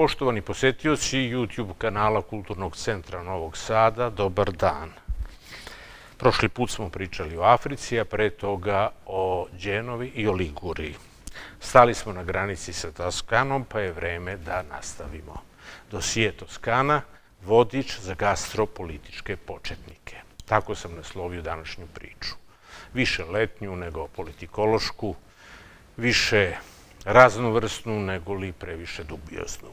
Poštovani posjetioci YouTube kanala Kulturnog centra Novog Sada, dobar dan. Prošli put smo pričali o Africi, a pre toga o Đenovi i o Liguriji. Stali smo na granici sa Toskanom, pa je vreme da nastavimo. Dosije Toskana, vodič za gastropolitičke početnike. Tako sam naslovio današnju priču. Više letnju nego politikološku, više raznovrsnu nego li previše dubioznu.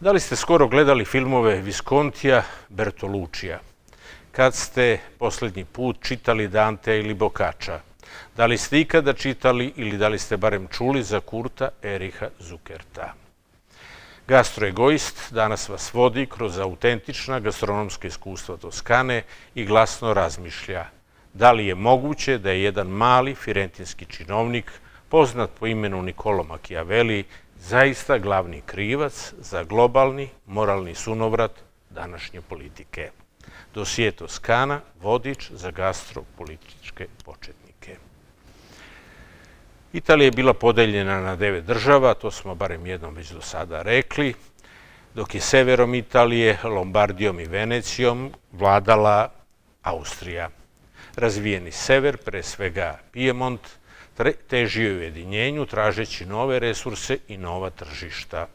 Da li ste skoro gledali filmove Viskontija, Bertolucija? Kad ste posljednji put čitali Dante ili Boccaccia? Da li ste ikada čitali ili da li ste barem čuli za Kurta Eriha Suckerta? Gastroegoist danas vas vodi kroz autentična gastronomska iskustva Toskane i glasno razmišlja da li je moguće da je jedan mali firentinski činovnik poznat po imenu Niccolò Machiavelli, zaista glavni krivac za globalni moralni sunovrat današnje politike. Dosije Toskana, vodič za gastropolitičke početnike. Italija je bila podeljena na 9 država, to smo barem jednom već do sada rekli, dok je severom Italije, Lombardijom i Venecijom vladala Austrija. Razvijeni sever, pre svega Pijemont, težio je ujedinjenju tražeći nove resurse i nova tržišta.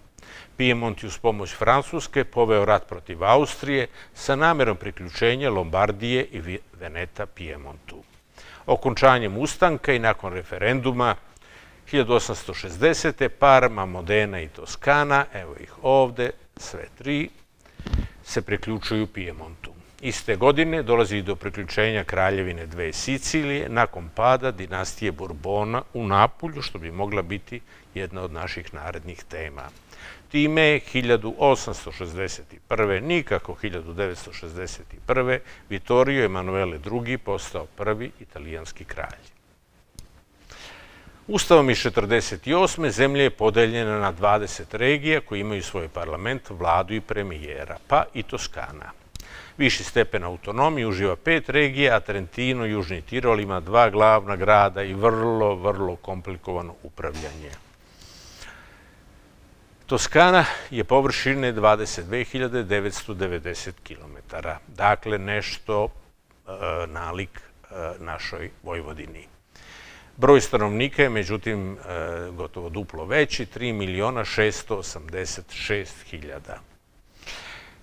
Pijemont je uz pomoć Francuske poveo rat protiv Austrije sa namjerom priključenja Lombardije i Veneta Pijemontu. Okončanjem ustanka i nakon referenduma 1860. Parma, Modena i Toskana, evo ih ovde, sve tri, se priključuju Pijemontu. Iste godine dolazi do priključenja kraljevine dve Sicilije nakon pada dinastije Borbona u Napulju, što bi mogla biti jedna od naših narednih tema. Time je 1861. nikako 1961. Vittorio Emanuele II. Postao prvi italijanski kralj. Ustavom iz 1948. zemlja je podeljena na 20 regija koji imaju svoj parlament, vladu i premijera, pa i Toskana. Viši stepen autonomije uživa 5 regija, a Trentino, Južni Tirol ima 2 glavna grada i vrlo komplikovano upravljanje. Toskana je površine 22.990 km, dakle nešto nalik našoj Vojvodini. Broj stanovnika je međutim gotovo duplo veći, 3.686.000.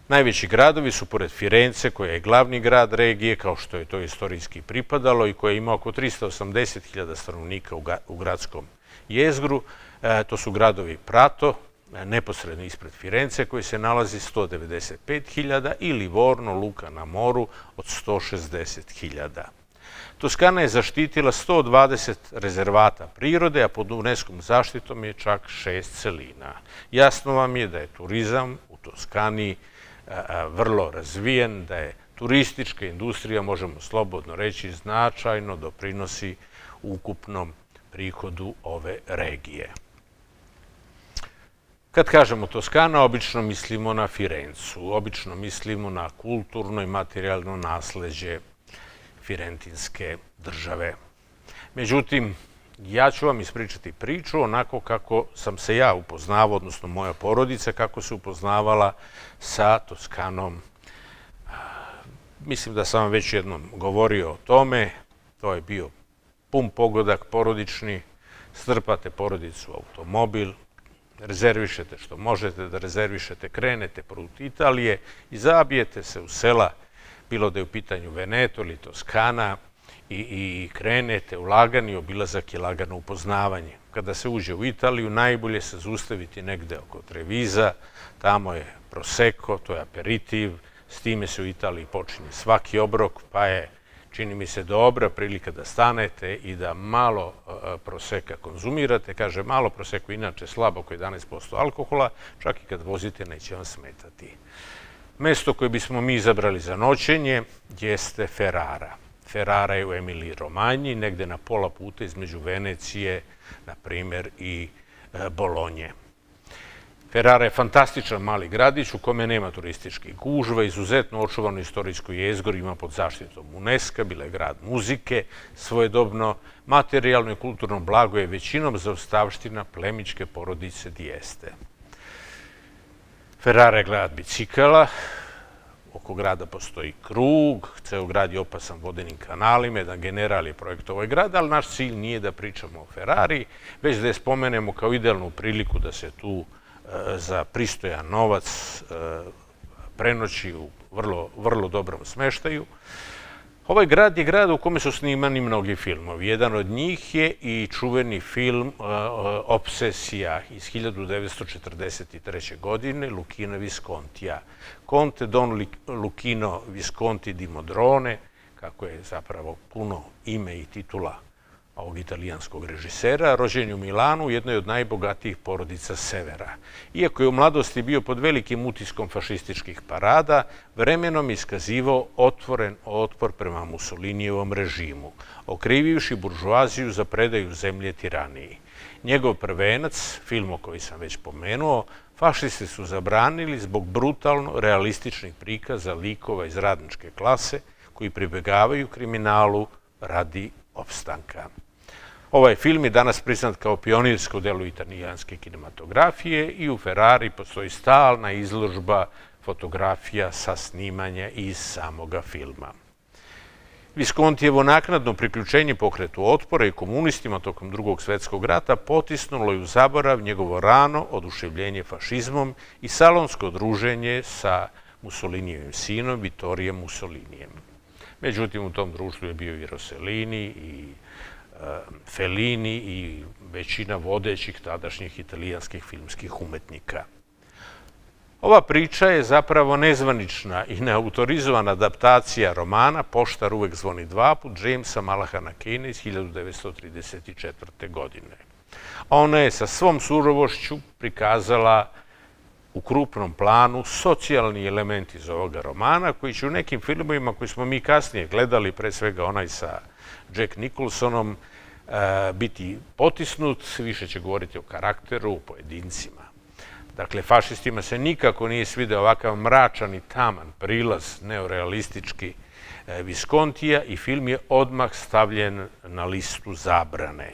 Najveći gradovi su pored Firence, koja je glavni grad regije, kao što je to istorijski pripadalo i koja ima oko 380.000 stanovnika u gradskom jezgru. To su gradovi Prato, neposredno ispred Firence, koji se nalazi 195.000 i Livorno, Luka na moru, od 160.000. Toskana je zaštitila 120 rezervata prirode, a pod UNESCO zaštitom je čak 6 celina. Jasno vam je da je turizam u Toskani vrlo razvijen, da je turistička industrija, možemo slobodno reći, značajno doprinosi ukupnom prihodu ove regije. Kad kažemo Toskana, obično mislimo na Firencu, obično mislimo na kulturno i materijalno nasleđe firentinske države. Međutim, ja ću vam ispričati priču onako kako sam se ja upoznavao, odnosno moja porodica, kako se upoznavala sa Toskanom. Mislim da sam vam već jednom govorio o tome. To je bio pun pogodak porodični. Strpate porodicu u automobil, rezervišete što možete da rezervišete, krenete prut Italije i zabijete se u sela, bilo da je u pitanju Veneto ili Toskana, i krenete u lagani obilazak i lagano upoznavanje. Kada se uđe u Italiju, najbolje se zaustaviti negde oko Treviza, tamo je Prosecco, to je aperitiv, s time se u Italiji počinje svaki obrok, pa je, čini mi se, dobra prilika da stanete i da malo Prosecca konzumirate. Kaže, malo Prosecco, inače slabo, oko 11% alkohola, čak i kad vozite neće vam smetati. Mesto koje bismo mi izabrali za noćenje jeste Ferrara. Ferrara je u Emiliji-Romanji, negde na pola puta između Venecije, na primjer, i Bolonje. Ferrara je fantastičan mali gradić u kome nema turističkih gužva, izuzetno očuvano istorijsko jezgro, ima pod zaštitom UNESCO, bila je grad muzike, svojedobno materijalno i kulturno blago je većinom zaostavština plemičke porodice d'Este. Ferrara je grad bicikala, oko grada postoji krug, ceo grad je opasan vodenim kanalima, jedan general je projektovao grad, ali naš cilj nije da pričamo o Ferrari, već da je spomenemo kao idealnu priliku da se tu za pristojan novac prenoći u vrlo dobrom smeštaju. Ovaj grad je grad u kome su snimani mnogi filmovi. Jedan od njih je i čuveni film Obsesija iz 1943. godine Lukina Viscontija. Conte Don Lukino Visconti di Modrone, kako je zapravo puno ime i titula ovog italijanskog režisera, rođen je u Milanu, jednoj od najbogatijih porodica severa. Iako je u mladosti bio pod velikim utiskom fašističkih parada, vremenom iskazivao otvoren otpor prema Mussolinijevom režimu, okrivivši buržuaziju za predaju zemlje tiraniji. Njegov prvenac, film o koji sam već pomenuo, fašisti su zabranili zbog brutalno realističnih prikaza likova iz radničke klase koji pribegavaju kriminalu radi opstanka. Ovaj film je danas priznat kao pionirsko delo italijanske kinematografije i u Ferrari postoji stalna izložba fotografija sa snimanja iz samoga filma. Viscontijevo naknadno priključenje pokretu otpora i komunistima tokom Drugog svjetskog rata potisnulo je u zaborav njegovo rano oduševljenje fašizmom i salonsko druženje sa Mussolinijevim sinom Vitorijem Mussolinijem. Međutim, u tom društvu je bio i Rossellini, i Fellini i većina vodećih tadašnjih italijanskih filmskih umetnika. Ova priča je zapravo nezvanična i neautorizovana adaptacija romana Poštar uvek zvoni dva put Jamesa Mallahana Caina iz 1934. godine. Ona je sa svom surovošću prikazala u krupnom planu socijalni element iz ovoga romana koji će u nekim filmovima koji smo mi kasnije gledali, pre svega onaj sa Jack Nicholsonom, biti potisnut, više će govoriti o karakteru, o pojedincima. Dakle, fašistima se nikako nije svideo ovakav mračan i taman prilaz neorealistički Viscontija i film je odmah stavljen na listu zabrane.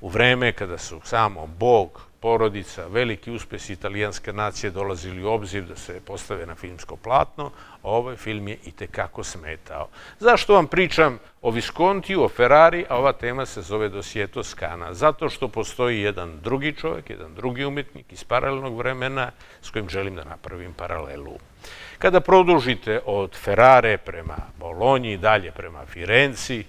U vreme kada su samo Bog, porodica, veliki uspjesi italijanske nacije dolazili u obzir da se postave na filmsko platno, ovaj film je itekako smetao. Zašto vam pričam o Viscontiju, o Ferrari, a ova tema se zove Dosije Toskana? Zato što postoji jedan drugi čovjek, jedan drugi umjetnik iz paralelnog vremena s kojim želim da napravim paralelu. Kada produžite od Ferrare prema Bolonji i dalje prema Firenci,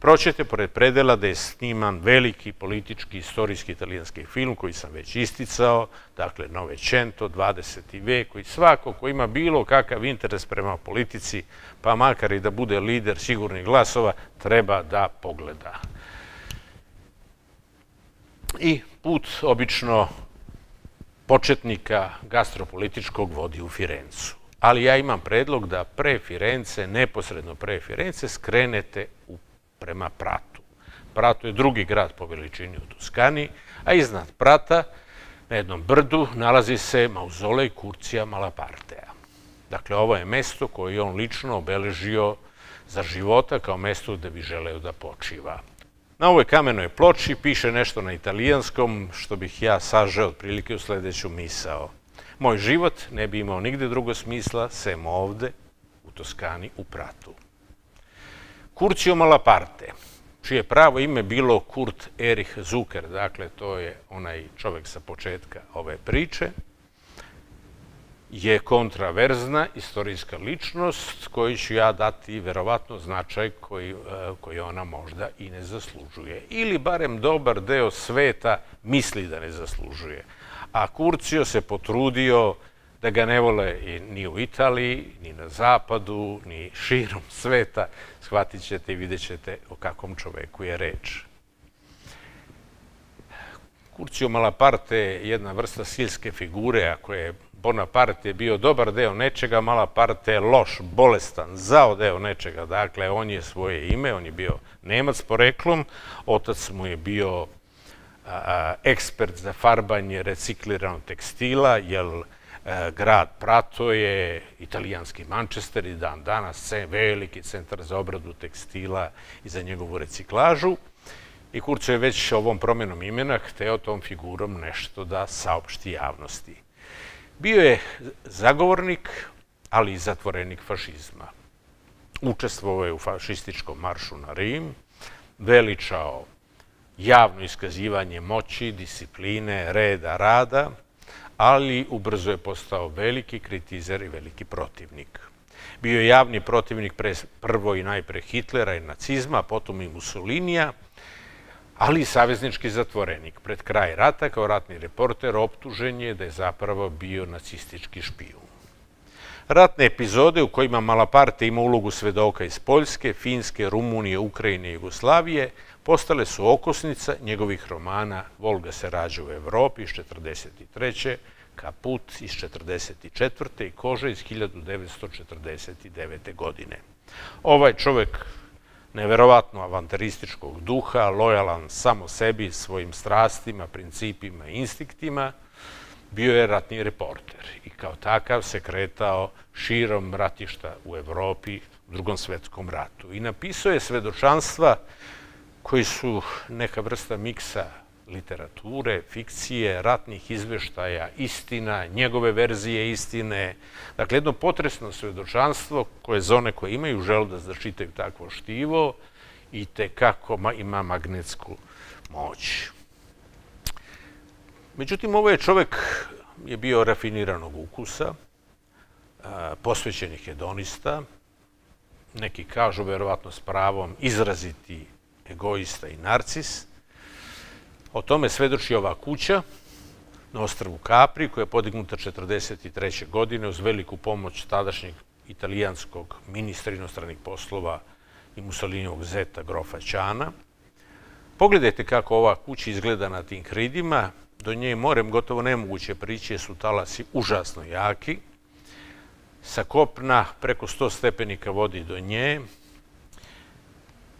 proćete pored predela da je sniman veliki politički, istorijski italijanski film koji sam već isticao, dakle Novecento, 20. vek, koji svako ko ima bilo kakav interes prema politici, pa makar i da bude lider sigurnih glasova, treba da pogleda. I put obično početnika gastropolitičkog vodi u Firencu. Ali ja imam predlog da pre Firence, neposredno pre Firence, skrenete prema Pratu. Prato je drugi grad po veličini u Toskani, a iznad Prata, na jednom brdu, nalazi se mauzolej Curzia Malapartea. Dakle, ovo je mesto koje je on lično obeležio za života kao mesto gde bi želeo da počiva. Na ovoj kamenoj ploči piše nešto na italijanskom što bih ja sažeo otprilike u sljedeću misao. Moj život ne bi imao nigde drugo smisla sem ovde, u Toskani, u Pratu. Curzio Malaparte, čije pravo ime bilo Kurt Erich Suckert, dakle to je onaj čovjek sa početka ove priče, je kontraverzna istorijska ličnost koju ću ja dati verovatno značaj koji ona možda i ne zaslužuje. Ili barem dobar deo sveta misli da ne zaslužuje. A Curzio se potrudio da ga ne vole ni u Italiji, ni na zapadu, ni širom sveta. Shvatit ćete i vidjet ćete o kakvom čoveku je reč. Curzio Malaparte je jedna vrsta silske figure, ako je Bonaparte bio dobar deo nečega, Malaparte je loš, bolestan, zao deo nečega. Dakle, on je svoje ime, on je bio Nemac poreklom, otac mu je bio ekspert za farbanje recikliranog tekstila, jer grad Prato je italijanski Manchester i dan danas veliki centar za obradu tekstila i za njegovu reciklažu. I Curzio je već ovom promjenom imena hteo tom figurom nešto da saopšti javnosti. Bio je zagovornik, ali i zatvorenik fašizma. Učestvovao je u fašističkom maršu na Rim, veličao javno iskazivanje moći, discipline, reda, rada, ali ubrzo je postao veliki kritizer i veliki protivnik. Bio je javni protivnik prvo i najpre Hitlera i nacizma, potom i Mussolinija, ali i saveznički zatvorenik. Pred kraj rata, kao ratni reporter, optužen je da je zapravo bio nacistički špijun. Ratne epizode u kojima Malaparte ima ulogu svedoka iz Poljske, Finske, Rumunije, Ukrajine i Jugoslavije postale su okosnica njegovih romana Volga se rađa u Evropi iz 1943. Kaput iz 1944. i Koža iz 1949. godine. Ovaj čovjek neverovatno avantarističkog duha, lojalan samo sebi, svojim strastima, principima i instinktima, bio je ratni reporter i kao takav se kretao širom ratišta u Evropi u Drugom svjetskom ratu. I napisao je svedočanstva koji su neka vrsta miksa literature, fikcije, ratnih izveštaja, istina, njegove verzije istine. Dakle, jedno potresno svedočanstvo koje za one koje imaju želju da začitaju takvo štivo i tekako ima magnetsku moć. Međutim, ovaj čovjek je bio rafiniranog ukusa, posvećeni hedonista, neki kažu, verovatno s pravom, izraziti egoista i narcis. O tome svedoči ova kuća na ostrvu Capri, koja je podignuta 1943. godine uz veliku pomoć tadašnjeg italijanskog ministra inostranih poslova i Mussolinijevog zeta grofa Ćana. Pogledajte kako ova kuća izgleda na tim hridima. Do nje morem gotovo nemoguće prići jer su talasi užasno jaki. Sa kopna preko 100 stepenika vodi do nje.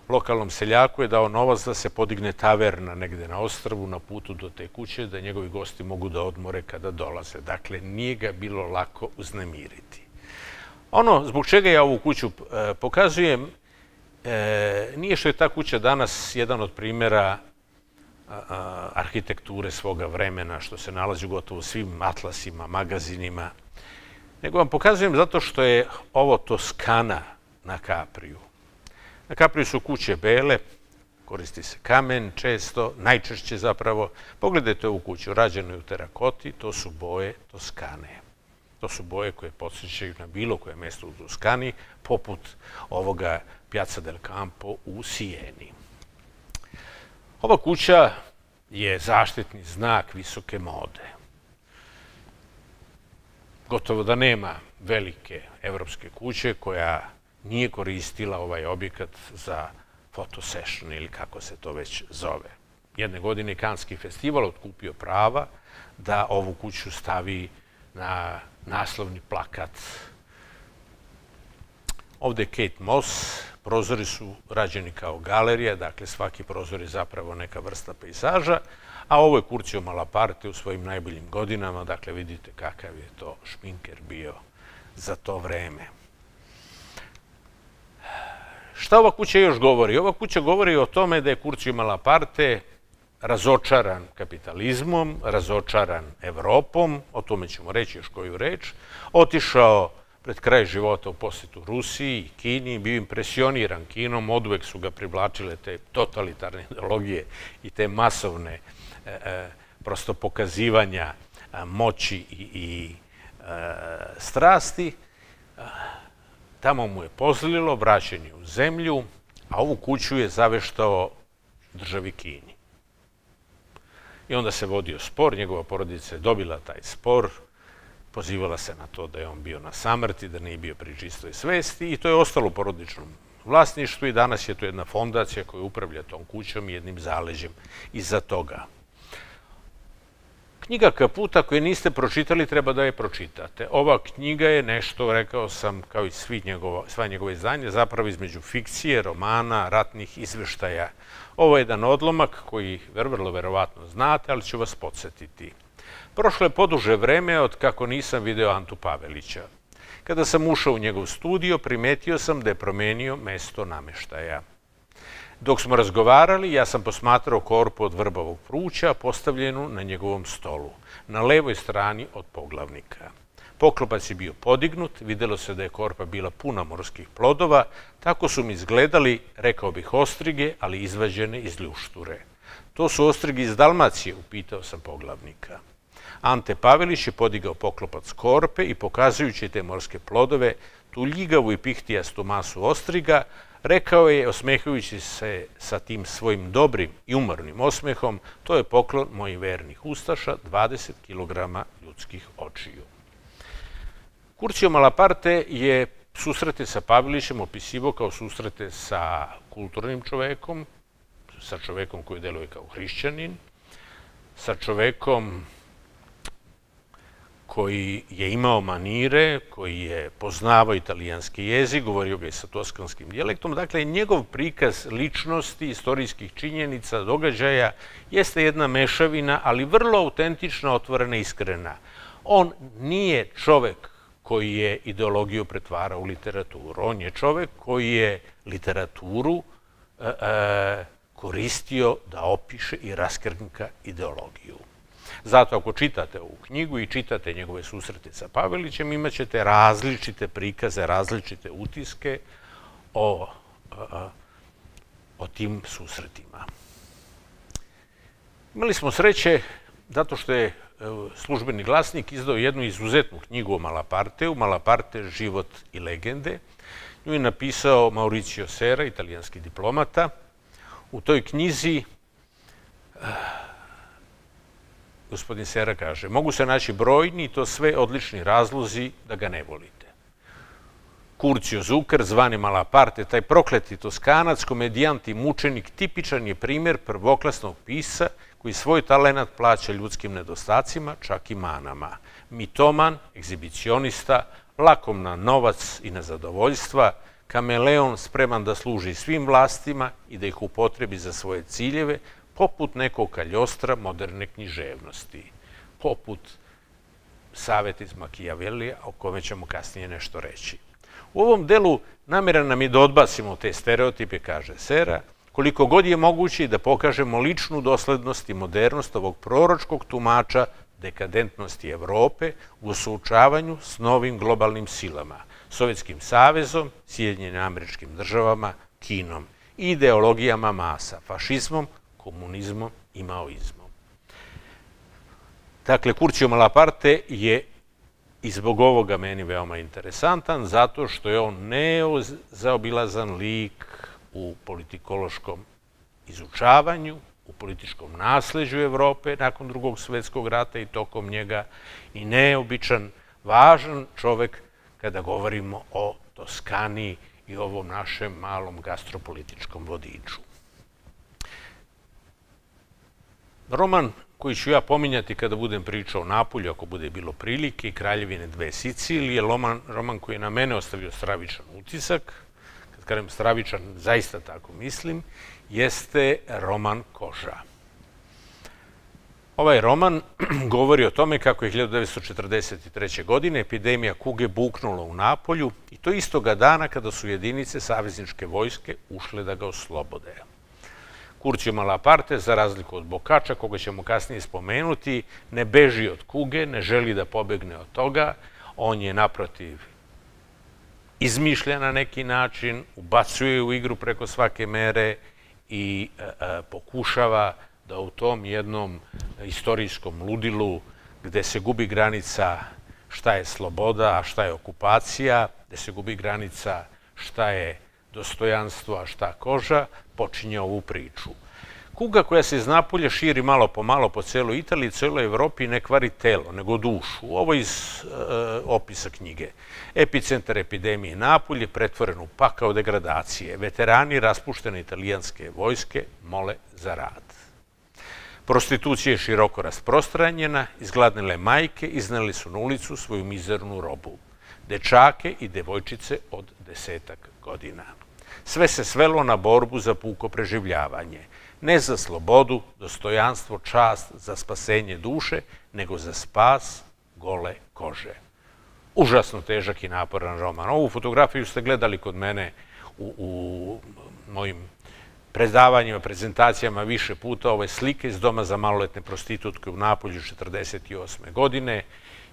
Lokalnom seljaku je dao novac da se podigne taverna negde na ostrvu na putu do te kuće da njegovi gosti mogu da odmore kada dolaze. Dakle, nije ga bilo lako uznemiriti. Ono zbog čega ja ovu kuću pokazujem nije što je ta kuća danas jedan od primjera arhitekture svoga vremena, što se nalazi u gotovo svim atlasima, magazinima, nego vam pokazujem zato što je ovo Toskana na Kapriju. Na Kapriju su kuće bele, koristi se kamen često, najčešće zapravo. Pogledajte ovu kuću, rađenu je u terakoti, to su boje Toskane. To su boje koje podsjećaju na bilo koje mjesto u Toskani, poput ovoga Piazza del Campo u Sijeni. Ova kuća je zaštitni znak visoke mode. Gotovo da nema velike evropske kuće koja nije koristila ovaj objekat za fotosession ili kako se to već zove. Jedne godine je Kanski festival otkupio prava da ovu kuću stavi na naslovni plakat. Ovdje je Kate Moss. Prozori su rađeni kao galerija, dakle svaki prozor je zapravo neka vrsta pejzaža, a ovo je Curzio Malaparte u svojim najboljim godinama, dakle vidite kakav je to šminker bio za to vreme. Šta ova kuća još govori? Ova kuća govori o tome da je Curzio Malaparte razočaran kapitalizmom, razočaran Evropom, o tome ćemo reći još koju reč, otišao pred kraj života u posetu Rusiji i Kini, bio impresioniran Kinom, oduvek su ga privlačile te totalitarne ideologije i te masovne prosto pokazivanja moći i strasti. Tamo mu je pozlilo, vraćen je u zemlju, a ovu kuću je zaveštao državi Kini. I onda se vodio spor, njegova porodica je dobila taj spor, pozivala se na to da je on bio na samrti, da nije bio pri čistoj svesti i to je ostalo u porodičnom vlasništvu i danas je to jedna fondacija koja upravlja tom kućom i jednim zaleđem iza toga. Knjiga Kaputa koju niste pročitali treba da je pročitate. Ova knjiga je nešto, rekao sam, kao i sva njegova izdanja, zapravo između fikcije, romana, ratnih izveštaja. Ovo je jedan odlomak koji vrlo verovatno znate, ali ću vas podsjetiti. Prošlo je poduže vreme od kako nisam video Antu Pavelića. Kada sam ušao u njegov studio, primetio sam da je promenio mesto nameštaja. Dok smo razgovarali, ja sam posmatrao korpu od vrbavog pruća postavljenu na njegovom stolu, na levoj strani od poglavnika. Poklopac je bio podignut, vidjelo se da je korpa bila puna morskih plodova, tako su mi izgledali, rekao bih, ostrige, ali izvađene iz ljušture. To su ostrige iz Dalmacije, upitao sam poglavnika. Ante Pavelić je podigao poklopac korpe i pokazujući te morske plodove, tu ljigavu i pihtijastu masu ostriga, rekao je, osmehujući se sa tim svojim dobrim i umornim osmehom, to je poklon mojih vernih ustaša, 20 kilograma ljudskih očiju. Curzio Malaparte je susrete sa Pavelićem opisivo kao susrete sa kulturnim čovekom, sa čovekom koji deluje kao hrišćanin, sa čovekom koji je imao manire, koji je poznavao italijanski jezik, govorio ga je sa toskanskim dijalektom. Dakle, njegov prikaz ličnosti, istorijskih činjenica, događaja jeste jedna mešavina, ali vrlo autentična, otvorena, iskrena. On nije čovek koji je ideologiju pretvarao u literaturu. On je čovek koji je literaturu koristio da opiše i raskrinka ideologiju. Zato ako čitate ovu knjigu i čitate njegove susrete sa Pavelićem, imat ćete različite prikaze, različite utiske o tim susretima. Imali smo sreće zato što je Službeni glasnik izdao jednu izuzetnu knjigu o Malaparteu, Malaparte, život i legende. Nju je napisao Maurizio Serra, italijanski diplomata. U toj knjizi gospodin Serra kaže: mogu se naći brojni i to sve odlični razlozi da ga ne volite. Curzio Suckert, zvani Malaparte, taj prokleti toskanac, komedijant i mučenik, tipičan je primjer prvoklasnog pisca koji svoj talenat plaća ljudskim nedostacima, čak i manama. Mitoman, egzibicionista, lakom na novac i na zadovoljstva, kameleon spreman da služi svim vlastima i da ih upotrebi za svoje ciljeve, poput nekog kaljostra moderne književnosti, poput savjeta iz Machiavellija, o kome ćemo kasnije nešto reći. U ovom delu namjera nam je da odbacimo te stereotipe, kaže Serra, koliko god je moguće da pokažemo ličnu doslednost i modernost ovog proročkog tumača dekadentnosti Evrope u suočavanju s novim globalnim silama, Sovjetskim savezom, Sjedinjenim Američkim Državama, Kinom, ideologijama masa, fašizmom, komunizmom i maoizmom. Dakle, Curzio Malaparte je i zbog ovoga meni veoma interesantan, zato što je on nezaobilazan lik u politikološkom izučavanju, u političkom nasleđu Evrope nakon Drugog svjetskog rata i tokom njega, i neobičan, važan čovek kada govorimo o Toskaniji i ovom našem malom gastropolitičkom vodiču. Roman koji ću ja pominjati kada budem pričao o Napolju, ako bude bilo prilike, i Kraljevine dve Sicilije, je roman koji je na mene ostavio stravičan utisak. Kad kažem stravičan, zaista tako mislim, jeste roman Koža. Ovaj roman govori o tome kako je 1943. godine epidemija kuge buknula u Napolju i to istoga dana kada su jedinice savezničke vojske ušle da ga oslobode. Curzio Malaparte, za razliku od Boccaccia, koga ćemo kasnije spomenuti, ne beži od kuge, ne želi da pobegne od toga. On je naprotiv izmišlja na neki način, ubacuje u igru preko svake mere i pokušava da u tom jednom istorijskom ludilu gde se gubi granica šta je sloboda, a šta je okupacija, gde se gubi granica šta je dostojanstvo, a šta koža, počinje ovu priču. Kuga koja se iz Napolja širi malo po malo po celoj Italiji, celoj Evropi, ne kvari telo, nego dušu. Ovo je iz opisa knjige. Epicentar epidemije Napolje pretvoren u pakao degradacije. Veterani raspuštene italijanske vojske mole za rad. Prostitucija je široko rasprostranjena, izgladnele majke izneli su na ulicu svoju mizernu robu. Dečake i devojčice od 10-tak godina. Sve se svelo na borbu za puko preživljavanje. Ne za slobodu, dostojanstvo, čast, za spasenje duše, nego za spas gole kože. Užasno težak i naporan roman. Ovu fotografiju ste gledali kod mene u mojim predavanjima, prezentacijama više puta ove slike iz Doma za maloletne prostitutke u Napolju 1948. godine.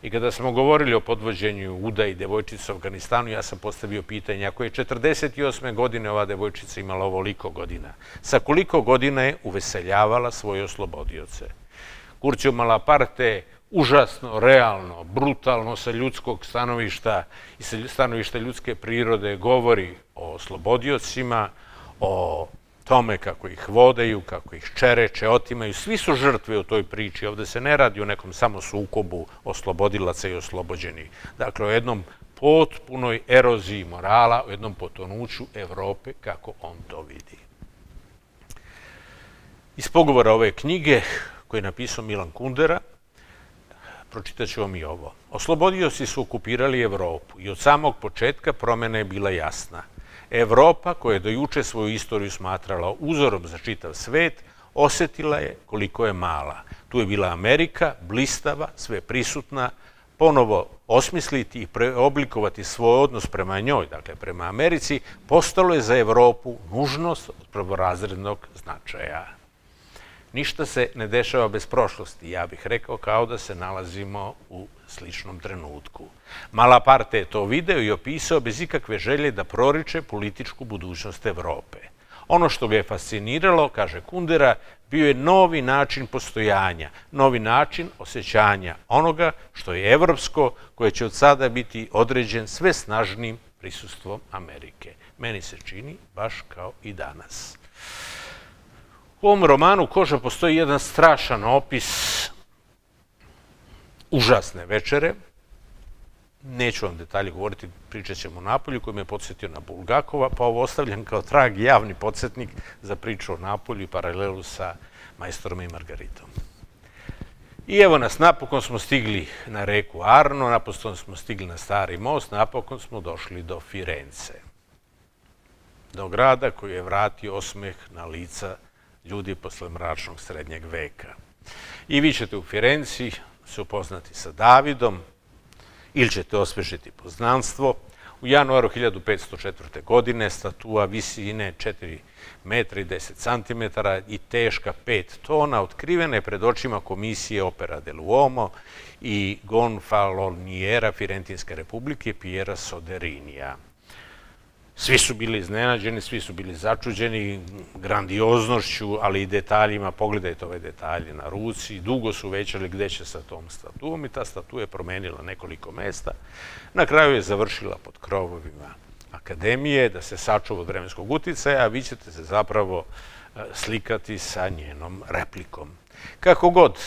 I kada smo govorili o podvođenju Uda i devojčica u Afganistanu, ja sam postavio pitanje, ako je 1948. godine ova devojčica imala ovoliko godina, sa koliko godina je uveseljavala svoje oslobodioce? Curzio Malaparte užasno, realno, brutalno sa ljudskog stanovišta i sa stanovišta ljudske prirode govori o oslobodiocima, o tome kako ih vodaju, kako ih čereče, otimaju. Svi su žrtve u toj priči. Ovdje se ne radi o nekom samo sukobu oslobodilaca i oslobođenih. Dakle, o jednom potpunoj eroziji morala, o jednom potonuću Evrope, kako on to vidi. Iz pogovora ove knjige, koju je napisao Milan Kundera, pročitat ću vam i ovo. Oslobodioci su okupirali Evropu i od samog početka promjena je bila jasna. Evropa, koja je do juče svoju istoriju smatrala uzorom za čitav svet, osjetila je koliko je mala. Tu je bila Amerika, blistava, sve prisutna, ponovo osmisliti i preoblikovati svoj odnos prema njoj, dakle prema Americi, postalo je za Evropu nužnost od prvorazrednog značaja. Ništa se ne dešava bez prošlosti, ja bih rekao kao da se nalazimo u sličnom trenutku. Malaparte je to video i opisao bez ikakve želje da proriče političku budućnost Evrope. Ono što ga je fasciniralo, kaže Kundera, bio je novi način postojanja, novi način osjećanja onoga što je evropsko, koje će od sada biti određen sve snažnim prisustvom Amerike. Meni se čini baš kao i danas. U ovom romanu Koža postoji jedan strašan opis užasne večere. Neću vam detalje govoriti, pričat ćemo o Napolju koji me je podsjetio na Bulgakova, pa ovo ostavljam kao trag javni podsjetnik za priču o Napolju i paralelu sa Majstorom i Margaritom. I evo nas, napokon smo stigli na reku Arno, napokon smo stigli na Stari most, napokon smo došli do Firence, do grada koji je vratio osmeh na lica ljudi posle mračnog srednjeg veka. I vi ćete u Firenci se upoznati sa Davidom ili ćete osvežiti poznanstvo. U januaru 1504. godine statua visine 4 metra i 10 centimetara i teška 5 tona otkrivena je pred očima komisije Opera dell'Uomo i Gonfaloniera Firentinske republike Piera Soderinija. Svi su bili iznenađeni, svi su bili začuđeni grandioznošću, ali i detaljima. Pogledajte ove detalje na ruci. Dugo su većali gdje će sa tom statuom i ta statua je promenila nekoliko mesta. Na kraju je završila pod krovovima akademije da se sačuva od vremenskog uticaja, a vi ćete se zapravo slikati sa njenom replikom. Kako god,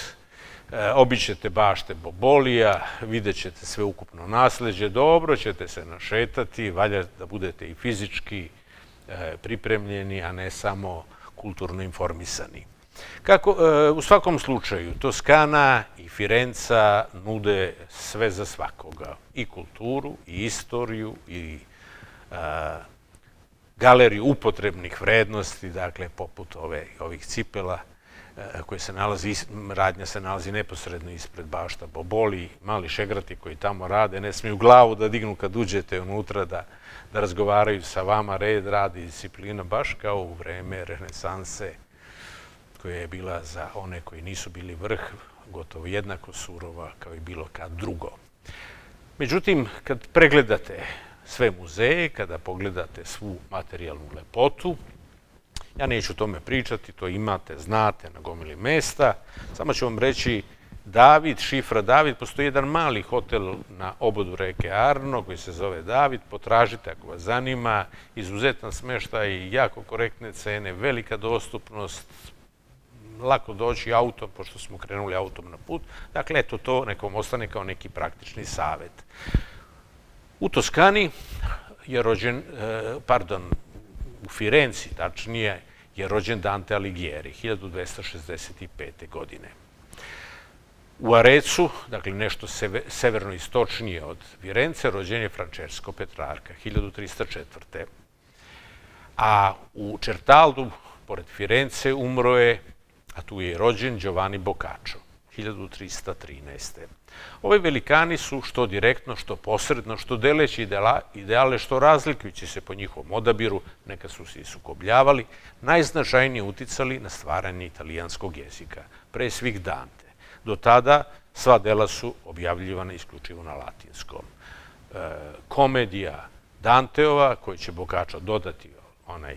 obićete bašte Bobolija, vidjet ćete sve ukupno nasleđe, dobro ćete se našetati, valja da budete i fizički pripremljeni, a ne samo kulturno informisani. U svakom slučaju, Toskana i Firenca nude sve za svakoga. I kulturu, i istoriju, i galeriju upotrebnih vrednosti, dakle, poput ovih cipela, radnja se nalazi neposredno ispred bašta Boboli, mali šegrati koji tamo rade, ne smiju glavu da dignu kad uđete unutra, da razgovaraju sa vama, red, radi, disciplina, baš kao u vreme renesanse koja je bila za one koji nisu bili vrh, gotovo jednako surova kao i bilo kad drugo. Međutim, kad pregledate sve muzeje, kada pogledate svu materijalnu lepotu, ja neću o tome pričati, to imate, znate, na gomili mesta. Samo ću vam reći David, šifra David, postoji jedan mali hotel na obodu reke Arno koji se zove David. Potražite ako vas zanima, izuzetan smeštaj, jako korektne cene, velika dostupnost, lako doći autom, pošto smo krenuli autom na put. Dakle, eto to nekom ostane kao neki praktični savjet. U Toskani je rođen, u Firenci, tačnije, je rođen Dante Alighieri, 1265. godine. U Arecu, dakle nešto severno-istočnije od Firence, rođen je Francesco Petrarka, 1304. A u Certaldu, pored Firence, umro je, a tu je rođen Giovanni Boccaccio, 1313. Ovi velikani su što direktno, što posredno, što deleći ideale, što razlikujući se po njihovom odabiru, neka su se i sukobljavali, najznačajnije uticali na stvaranje italijanskog jezika, pre svih Dante. Do tada sva dela su objavljivana isključivo na latinskom. Komedija Danteova, koji će Boccaccio dodati onaj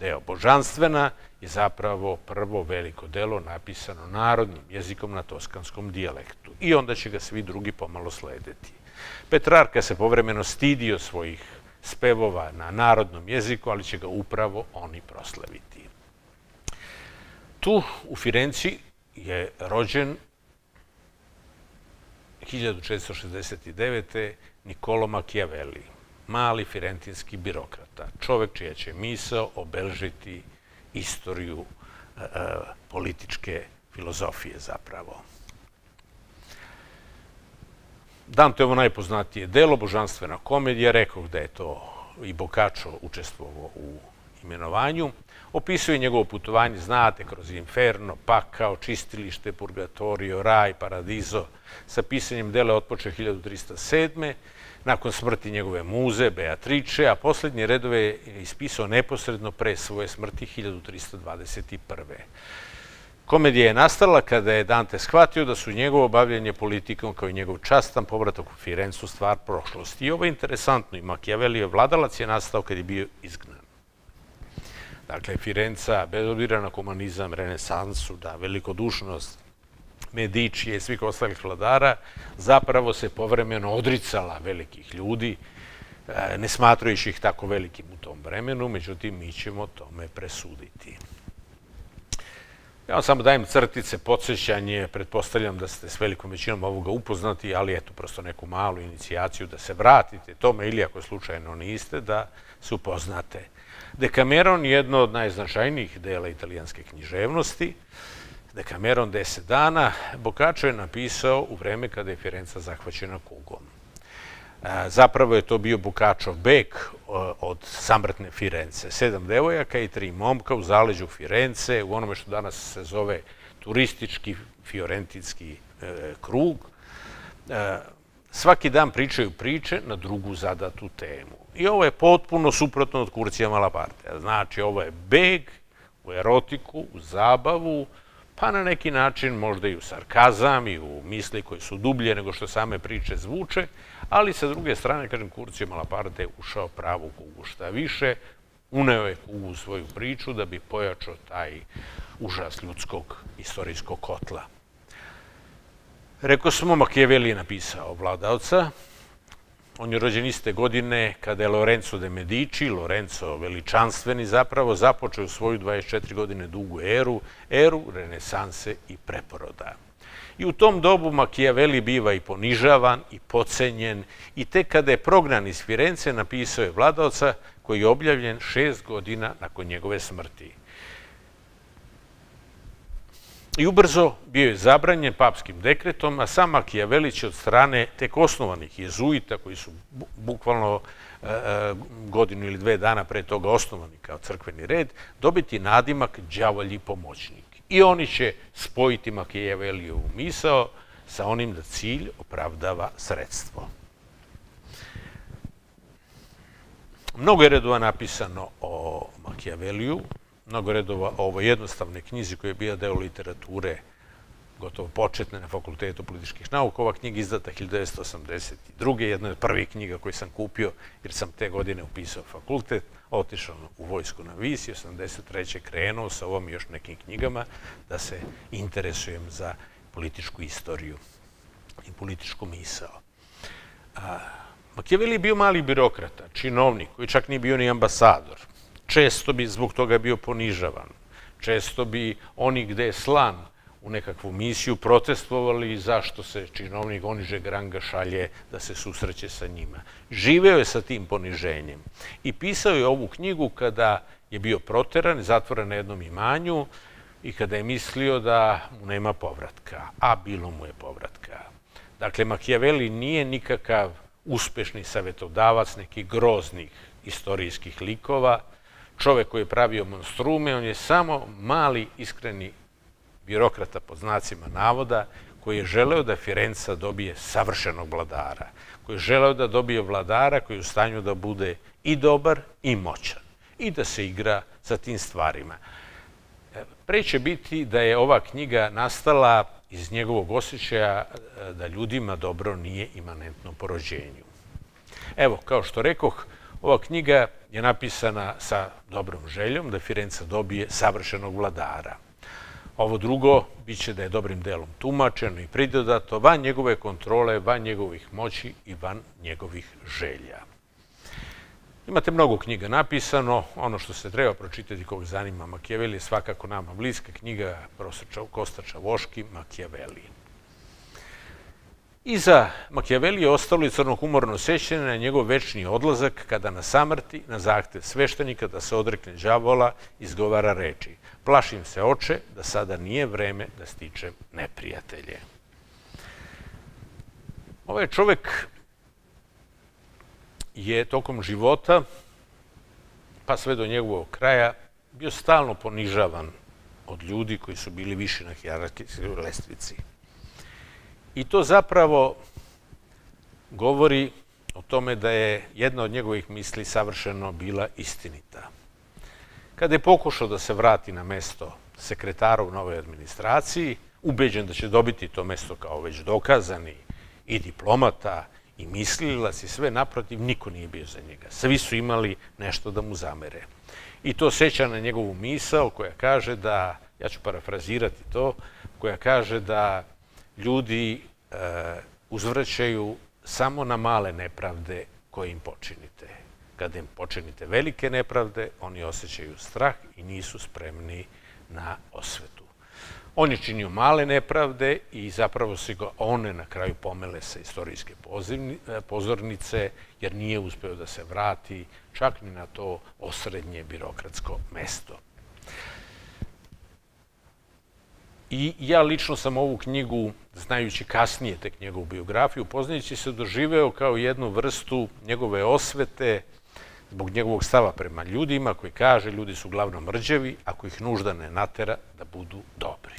deo božanstvena, je zapravo prvo veliko delo napisano narodnim jezikom na toskanskom dijalektu. I onda će ga svi drugi pomalo slediti. Petrarka se povremeno stidio svojih spevova na narodnom jeziku, ali će ga upravo oni proslaviti. Tu u Firenci je rođen 1469. Niccolò Machiavelli, mali firentinski birokrata, čovek čija će misao obeležiti istoriju političke filozofije zapravo. Danteovo najpoznatije delo, božanstvena komedija, rekao da je to i Boccaccio učestvovao u imenovanju, opisuje njegovo putovanje, znate, kroz Inferno, pakao, čistilište, purgatorio, raj, paradizo. Sa pisanjem dela otpočeo 1307. Nakon smrti njegove muze, Beatriče, a posljednje redove je ispisao neposredno pre svoje smrti 1321. Komedija je nastala kada je Dante shvatio da su njegovo bavljenje politikom kao i njegov častan povratak u Firencu stvar prošlosti. I ovo je interesantno, i Machiavellijev vladalac je nastao kad je bio izgnan. Dakle, Firenca, bez obzira na komunizam, renesansu, da velikodušnost Medičije i svih ostalih vladara, zapravo se povremeno odricala velikih ljudi, ne smatrajući ih tako velikim u tom vremenu, međutim, mi ćemo tome presuditi. Ja vam samo dajem crtice, podsjećanje, pretpostavljam da ste s velikom većinom ovoga upoznati, ali eto, prosto neku malu inicijaciju da se vratite tome ili ako slučajno niste, da se upoznate. Dekameron je jedno od najznačajnijih dela italijanske književnosti. Dekameron 10 dana Boccaccio je napisao u vreme kada je Firenca zahvaćena kugom. Zapravo je to bio Boccacciov beg od samrtne Firence. 7 devojaka i 3 momka u zaleđu Firence, u onome što danas se zove turistički fiorentinski krug. Svaki dan pričaju priče na drugu zadatu temu. I ovo je potpuno suprotno od Curzia Malapartea. Znači, ovo je beg u erotiku, u zabavu, pa na neki način možda i u sarkazam i u misli koje su dublje nego što same priče zvuče, ali sa druge strane, kažem, Curzio Malaparte je ušao pravu kugu. Šta više, uneo je kugu u svoju priču da bi pojačao taj užas ljudskog istorijskog kotla. Rekao smo, Machiavelli je napisao Vladaoca. On je rođen iste godine kada je Lorenzo de Medici, Lorenzo veličanstveni zapravo, započeo svoju 24 godine dugu eru, eru renesanse i preporoda. I u tom dobu Machiavelli biva i ponižavan i podcenjen i tek kada je prognan iz Firence napisao je Vladaoca koji je objavljen 6 godina nakon njegove smrti. I ubrzo bio je zabranjen papskim dekretom, a sam Machiavelli će od strane tek osnovanih jezuita, koji su bukvalno godinu ili 2 dana pre toga osnovani kao crkveni red, dobiti nadimak đavolji pomoćnik. I oni će spojiti Machiavellijevu misao sa onim da cilj opravdava sredstvo. Mnogo je redova napisano o Machiavelliju, mnogo redova o ovoj jednostavnoj knjizi koja je bila deo literature gotovo početne na Fakultetu političkih nauka. Ova knjiga izdata 1982. Jedna od prvih knjiga koju sam kupio jer sam te godine upisao fakultet, otišao u vojsku na Vis i 1983. krenuo sa ovom i još nekim knjigama da se interesujem za političku istoriju i političku misao. Machiavelli je bio mali birokrata, činovnik koji čak nije bio ni ambasador. Često bi zbog toga bio ponižavan. Često bi oni gde je slan u nekakvu misiju protestovali zašto se činovnik onižeg ranga šalje da se susreće sa njima. Živeo je sa tim poniženjem. I pisao je ovu knjigu kada je bio proteran i zatvoren na jednom imanju i kada je mislio da mu nema povratka. A bilo mu je povratka. Dakle, Machiavelli nije nikakav uspešni savjetodavac nekih groznih istorijskih likova. Čovek koji je pravio monstrume, on je samo mali, iskreni birokrata pod znacima navoda koji je želeo da Firenca dobije savršenog vladara, koji je želeo da dobije vladara koji je u stanju da bude i dobar i moćan i da se igra sa tim stvarima. Pre će biti da je ova knjiga nastala iz njegovog osjećaja da ljudima dobro nije imanentno po rođenju. Evo, kao što rekoh, ova knjiga je napisana sa dobrom željom da Firenca dobije savršenog vladara. Ovo drugo bit će da je dobrim delom tumačeno i pridodato van njegove kontrole, van njegovih moći i van njegovih želja. Imate mnogo knjiga napisano. Ono što se treba pročitati kog zanima Machiavelli je svakako nama bliska knjiga Kostača Voški, Machiavelli. Iza Machiavelli je ostalo i crnohumorno sećanje na njegov večni odlazak kada na samrti, na zahtev sveštenika da se odrekne đavola, izgovara reči: "Plašim se, oče, da sada nije vreme da stičem neprijatelje." Ovaj čovjek je tokom života, pa sve do njegovog kraja, bio stalno ponižavan od ljudi koji su bili viši na hijerarhijskoj lestvici. I to zapravo govori o tome da je jedna od njegovih misli savršeno bila istinita. Kada je pokušao da se vrati na mesto sekretara u novoj administraciji, ubeđen da će dobiti to mesto kao već dokazani i diplomata, i mislilac i sve, naprotiv, niko nije bio za njega. Svi su imali nešto da mu zamere. I to seća na njegovu misao koja kaže da, ja ću parafrazirati to, koja kaže da ljudi uzvraćaju samo na male nepravde koje im počinite. Kada im počinite velike nepravde, oni osjećaju strah i nisu spremni na osvetu. On je činio male nepravde i zapravo se ga one na kraju pomele sa istorijske pozornice, jer nije uspeo da se vrati čak ni na to osrednje birokratsko mesto. I ja lično sam ovu knjigu, znajući kasnije tek njegovu biografiju, poznajući se, doživeo kao jednu vrstu njegove osvete zbog njegovog stava prema ljudima koji kaže: ljudi su uglavnom mrđavi ako ih nužda ne natera da budu dobri.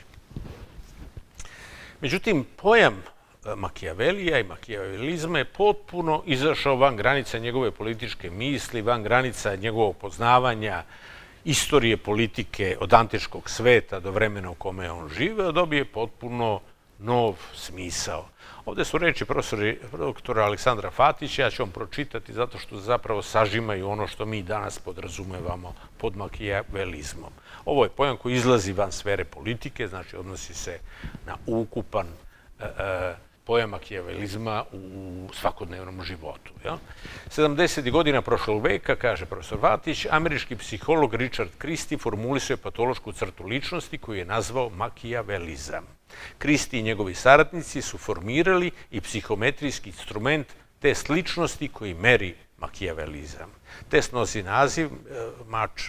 Međutim, pojam Machiavellija i makijavelizma je potpuno izašao van granica njegove političke misli, van granica njegovog poznavanja istorije politike od antičkog sveta do vremena u kome je on živeo, dobije potpuno nov smisao. Ovdje su reči profesora Aleksandra Fatića, ja ću vam pročitati zato što zapravo sažimaju ono što mi danas podrazumevamo pod makijavelizmom. Ovo je pojam koji izlazi van sfere politike, znači odnosi se na ukupan pojam makijavelizma u svakodnevnom životu. 70. godina prošlog veka, kaže profesor Fatić, američki psiholog Richard Christie formulisuje patološku crtu ličnosti koju je nazvao makijavelizam. Christie i njegovi saradnici su formirali i psihometrijski instrument test ličnosti koji meri makijavelizam. Test nosi naziv Match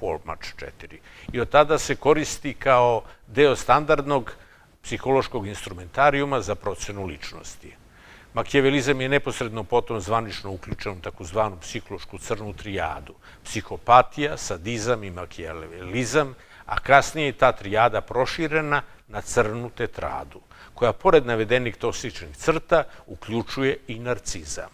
4, Match 4. I od tada se koristi kao deo standardnog psihološkog instrumentarijuma za procenu ličnosti. Makijavelizam je neposredno potom zvanično uključen u takozvanu psihološku crnu trijadu. Psihopatija, sadizam i makijavelizam, a kasnije je ta trijada proširena na crnu tetradu, koja pored navedenih toksičnih crta uključuje i narcizam.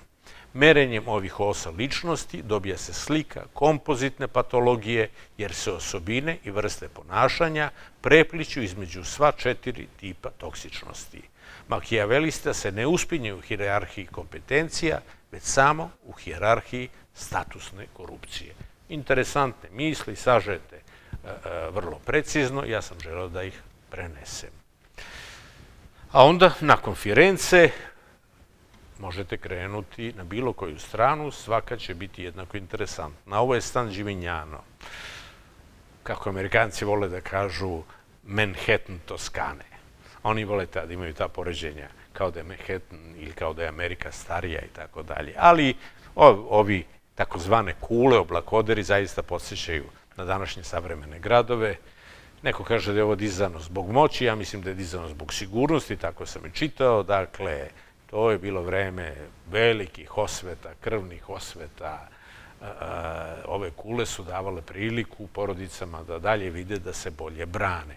Merenjem ovih osa ličnosti dobija se slika kompozitne patologije, jer se osobine i vrste ponašanja prepliću između sva 4 tipa toksičnosti. Makijavelista se ne uspinje u hijerarhiji kompetencija, već samo u hijerarhiji statusne korupcije. Interesantne misli, sažete vrlo precizno, ja sam želeo da ih prenesem. A onda, nakon Firence, možete krenuti na bilo koju stranu, svaka će biti jednako interesantna. Ovo je San Gimignano. Kako Amerikanci vole da kažu, Manhattan Toskane. Oni vole da imaju ta poređenja, kao da je Manhattan ili kao da je Amerika starija i tako dalje. Ali ovi takozvane kule, oblakoderi, zaista podsjećaju na današnje savremene gradove. Neko kaže da je ovo dizano zbog moći, ja mislim da je dizano zbog sigurnosti, tako sam i čitao. Dakle, to je bilo vreme velikih osveta, krvnih osveta. Ove kule su davale priliku porodicama da dalje vide da se bolje brane.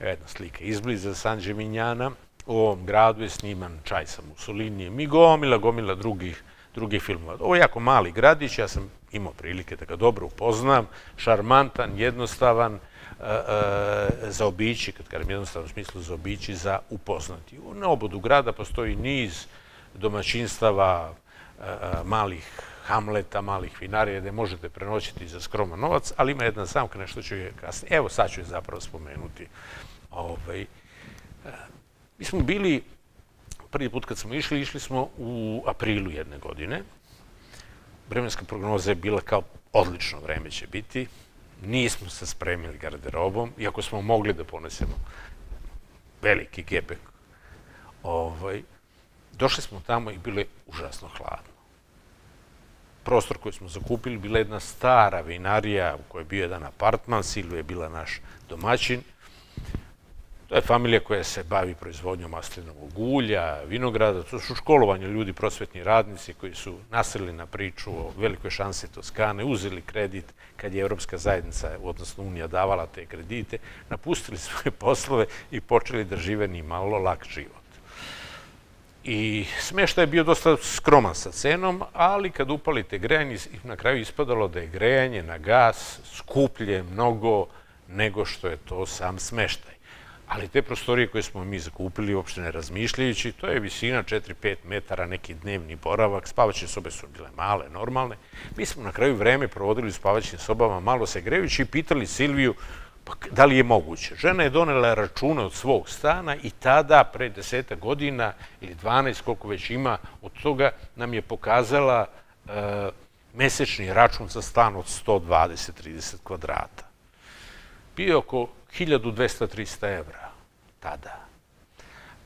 Jedna slika izbliza San Gimignana, u ovom gradu je sniman Čaj sa Mussolinijem i gomila drugih filmova. Ovo je jako mali gradić, ja sam imao prilike da ga dobro upoznam, šarmantan, jednostavan, za obići, kad kažem jednostavno smislu za obići, za upoznati. Na obodu grada postoji niz domaćinstava, malih hamleta, malih vinarija gde možete prenoćiti za skroman novac, ali ima jedna zamka, nešto ću je kasnije. Evo, sad ću je zapravo spomenuti. Mi smo bili, prvi put kad smo išli, išli smo u aprilu jedne godine. Vremenska prognoza je bila kao odlično vreme će biti. Nismo se spremili garderobom, iako smo mogli da ponesemo veliki gepek. Došli smo tamo i bilo je užasno hladno. Prostor koji smo zakupili bila je jedna stara vinarija u kojoj je bio jedan apartman. Silvio je bila naš domaćin. To je familija koja se bavi proizvodnjom maslinovog ulja, vinograda. To su školovanje ljudi, prosvetni radnici koji su nasreli na priču o velikoj šansi Toskane, uzeli kredit kad je Evropska zajednica, odnosno Unija, davala te kredite, napustili svoje poslove i počeli da žive ni malo lak život. I smeštaj je bio dosta skroman sa cenom, ali kad upalite grejanje, na kraju ispadalo da je grejanje na gas skuplje mnogo nego što je to sam smeštaj. Ali te prostorije koje smo mi zakupili, uopšte ne razmišljajući, to je visina 4-5 metara, neki dnevni boravak, spavačne sobe su bile male, normalne. Mi smo na kraju vreme provodili u spavačnim sobama, malo se grejući i pitali Silviju da li je moguće. Žena je donela račune od svog stana i tada, pre 10 godina ili 12, koliko već ima, od toga nam je pokazala mesečni račun za stan od 120-30 kvadrata. Bio oko 1200-300 evra tada.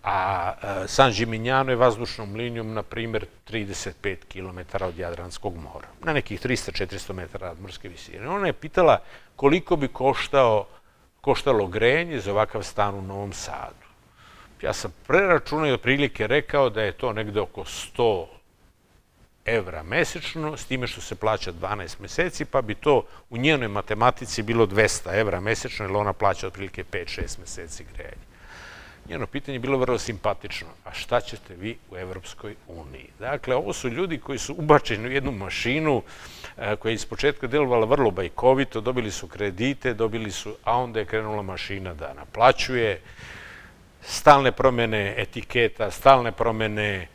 A San Gimignano je vazdušnom linijom, na primjer, 35 km od Jadranskog mora, na nekih 300-400 metara od morske visine. Ona je pitala koliko bi koštalo grejanje za ovakav stan u Novom Sadu. Ja sam preračunao i otprilike rekao da je to negde oko 100 evra mesečno, s time što se plaća 12 meseci, pa bi to u njenoj matematici bilo 200 evra mesečno, jer ona plaća otprilike 5-6 meseci grejanje. Njeno pitanje je bilo vrlo simpatično. A šta ćete vi u Evropskoj uniji? Dakle, ovo su ljudi koji su ubačeni u jednu mašinu koja je iz početka delovala vrlo bajkovito, dobili su kredite, a onda je krenula mašina da naplaćuje. Stalne promjene etiketa, stalne promjene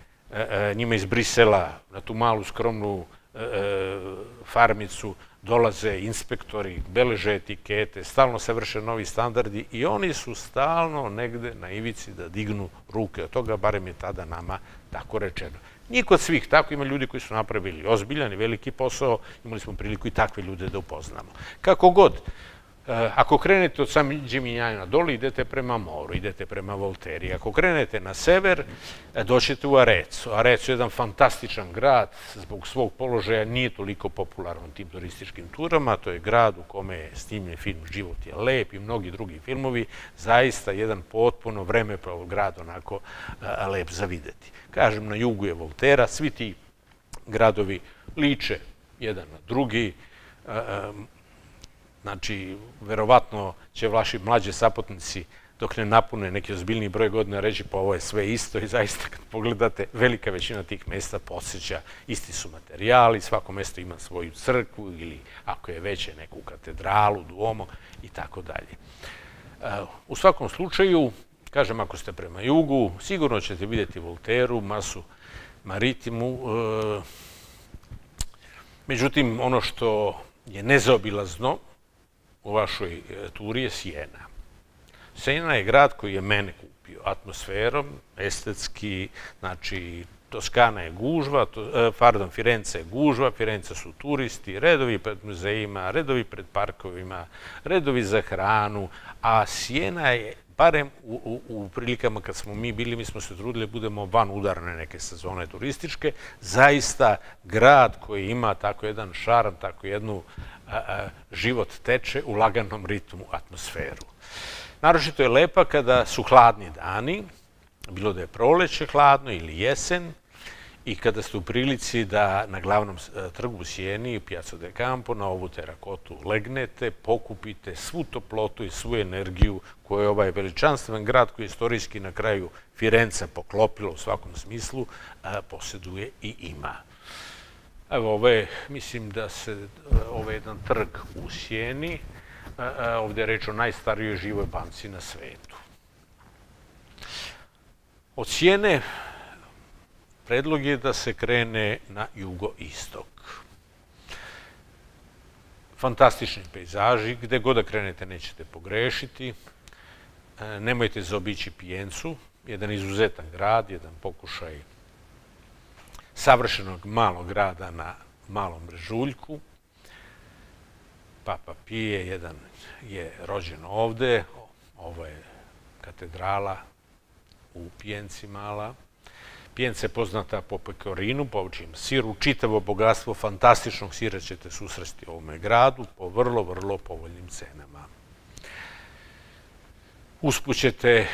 njima iz Brisela na tu malu skromnu farmicu dolaze inspektori, beleže etikete, stalno se vrše novi standardi i oni su stalno negde na ivici da dignu ruke od toga, barem je tada nama tako rečeno. Nije kod svih tako, ima ljudi koji su napravili ozbiljan i veliki posao, imali smo priliku i takve ljude da upoznamo. Kako god, ako krenete od San Gimignana dole, idete prema moru, idete prema Volteri. Ako krenete na sever, doćete u Arecu. Arecu je jedan fantastičan grad, zbog svog položaja nije toliko popularan tim turističkim turama. To je grad u kome je snimljen film Život je lep i mnogi drugi filmovi. Zaista jedan potpuno vremeplov grad onako lep za videti. Kažem, na jugu je Voltera, svi ti gradovi liče jedan na drugi. Znači, verovatno će vaši mlađe sapotnici, dok ne napune neki ozbiljni broj godina, reći pa ovo je sve isto i zaista kad pogledate, velika većina tih mesta podsjeća, isti su materijali, svako mesto ima svoju crkvu ili ako je veće neku katedralu, duomo i tako dalje. U svakom slučaju, kažem, ako ste prema jugu, sigurno ćete vidjeti Volteru, Masu Maritimu. Međutim, ono što je nezaobilazno u vašoj turi je Sijena. Sijena je grad koji je mene kupio atmosferom, estetski, znači Toskana je gužva, pardon, Firenze je gužva, Firenze su turisti, redovi pred muzejima, redovi pred parkovima, redovi za hranu, a Sijena je, barem u prilikama kad smo mi bili, mi smo se trudili da budemo van udarne neke sezone turističke, zaista grad koji ima tako jedan šarm, tako jednu život teče u laganom ritmu atmosferu. Naročito je lepa kada su hladni dani, bilo da je proleće hladno ili jesen, i kada ste u prilici da na glavnom trgu u Sijeni, Piazza del Campo, na ovu terakotu legnete, pokupite svu toplotu i svu energiju koju je ovaj veličanstven grad, koji je istorijski na kraju Firenca poklopilo u svakom smislu, posjeduje i ima. Evo, mislim da se ovo je jedan trg u Sijeni. Ovdje je reč o najstarijoj živoj banci na svetu. Od Sijene predlog je da se krene na jugoistok. Fantastični pejzaži, gde god da krenete nećete pogrešiti. Nemojte zaobići Pijencu, jedan izuzetan grad, jedan pokušaj savršenog malog grada na malom brežuljku. Papa Pije, jedan je rođen ovde, ovo je katedrala u Pijenci mala. Pijenca je poznata po pekorinu, po ovčijem siru, čitavo bogatstvo fantastičnog sira ćete susresti u ovome gradu po vrlo, vrlo povoljnim cenama. Usput ćete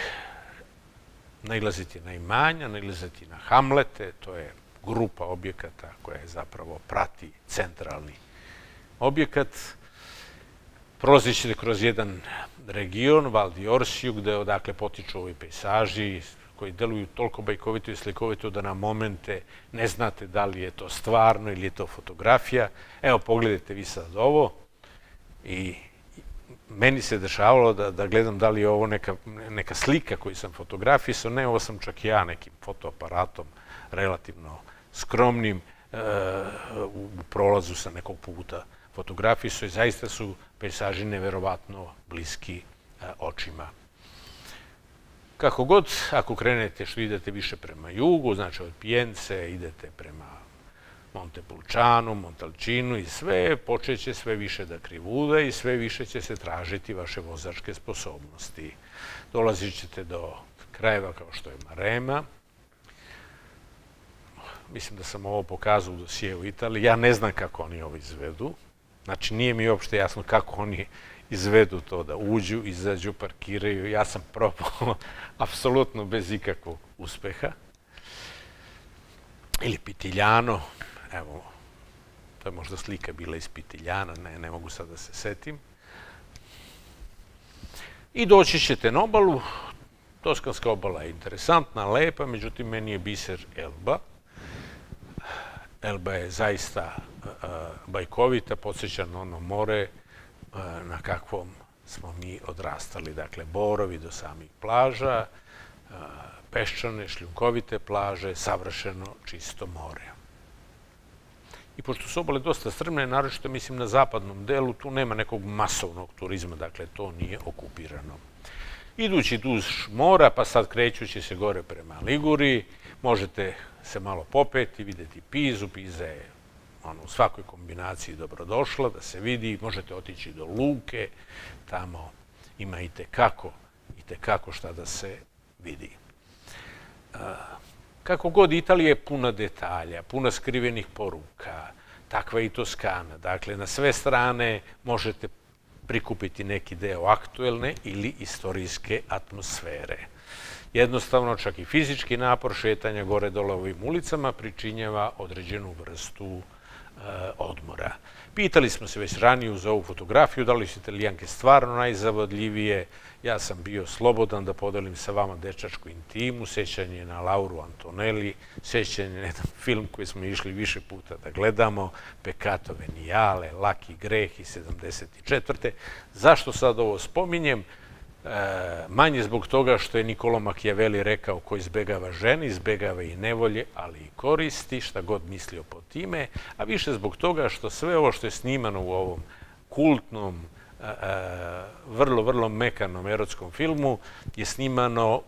nailaziti na imanja, nailaziti na Hamlete, to je grupa objekata koja je zapravo prati centralni objekat. Prolazit ćete kroz jedan region, Val di Orsiju, gde odakle potiču ovi pejsaži, koji deluju toliko bajkovito i slikovito da na momente ne znate da li je to stvarno ili je to fotografija. Evo, pogledajte vi sad ovo. I meni se dešavalo da gledam da li je ovo neka slika koju sam fotografisao. Ne, ovo sam čak ja nekim fotoaparatom relativno skromnim u prolazu sa nekog puta fotografisao i zaista su pejsaži neverovatno bliski očima. Kako god, ako krenete što idete više prema jugu, znači od Pijence idete prema Montepulčanu, Montalčinu i sve, počeće sve više da krivuda i sve više će se tražiti vaše vozačke sposobnosti. Dolazit ćete do krajeva kao što je Marema. Mislim da sam ovo pokazao u dosijeu Italije. Ja ne znam kako oni ovo izvedu. Znači, nije mi uopšte jasno kako oni izvedu to, da uđu, izađu, parkiraju. Ja sam probao apsolutno bez ikakvog uspeha. Ili Pitiljano. Evo, to je možda slika bila iz Pitiljana. Ne mogu sad da se setim. I doći ćete na obalu. Toskanska obala je interesantna, lepa, međutim, meni je biser Elba. Elba je zaista bajkovita, podsjeća na ono more na kakvom smo mi odrastali. Dakle, borovi do samih plaža, peščane, šljunkovite plaže, savršeno čisto more. I pošto su obale dosta strmne, naročito mislim na zapadnom delu, tu nema nekog masovnog turizma, dakle, to nije okupirano. Idući duž mora, pa sad krećući se gore prema Liguriji, možete se malo popeti, vidjeti Pizu. Piza je u svakoj kombinaciji dobrodošla, da se vidi. Možete otići do Luke, tamo ima i tekako šta da se vidi. Kako god, Italija je puna detalja, puna skrivenih poruka, takva je i Toskana. Dakle, na sve strane možete prikupiti neki deo aktuelne ili istorijske atmosfere. Jednostavno, čak i fizički napor šetanja gore dole ovim ulicama pričinjava određenu vrstu odmora. Pitali smo se već ranije uz ovu fotografiju da li su Italijanke stvarno najzavodljivije. Ja sam bio slobodan da podelim sa vama dečačku intimu, sećanje na Lauru Antonelli, sećanje na jedan film koji smo išli više puta da gledamo, Peccato Veniale, Laki greh iz 74. Zašto sad ovo spominjem? Manje zbog toga što je Niccolò Machiavelli rekao ko izbegava žene, izbegava i nevolje, ali i koristi, šta god mislio po time, a više zbog toga što sve ovo što je snimano u ovom kultnom, vrlo, vrlo mekanom erotskom filmu je snimano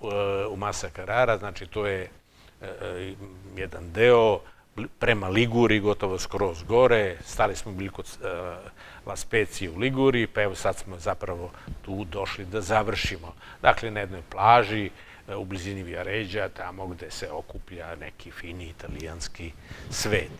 u Masa Carrara, znači to je jedan deo prema Liguri, gotovo skroz gore. Stali smo bili kod La Specije u Liguri, pa evo sad smo zapravo tu došli da završimo. Dakle, na jednoj plaži u blizini Viaređa, tamo gde se okuplja neki fini italijanski svet.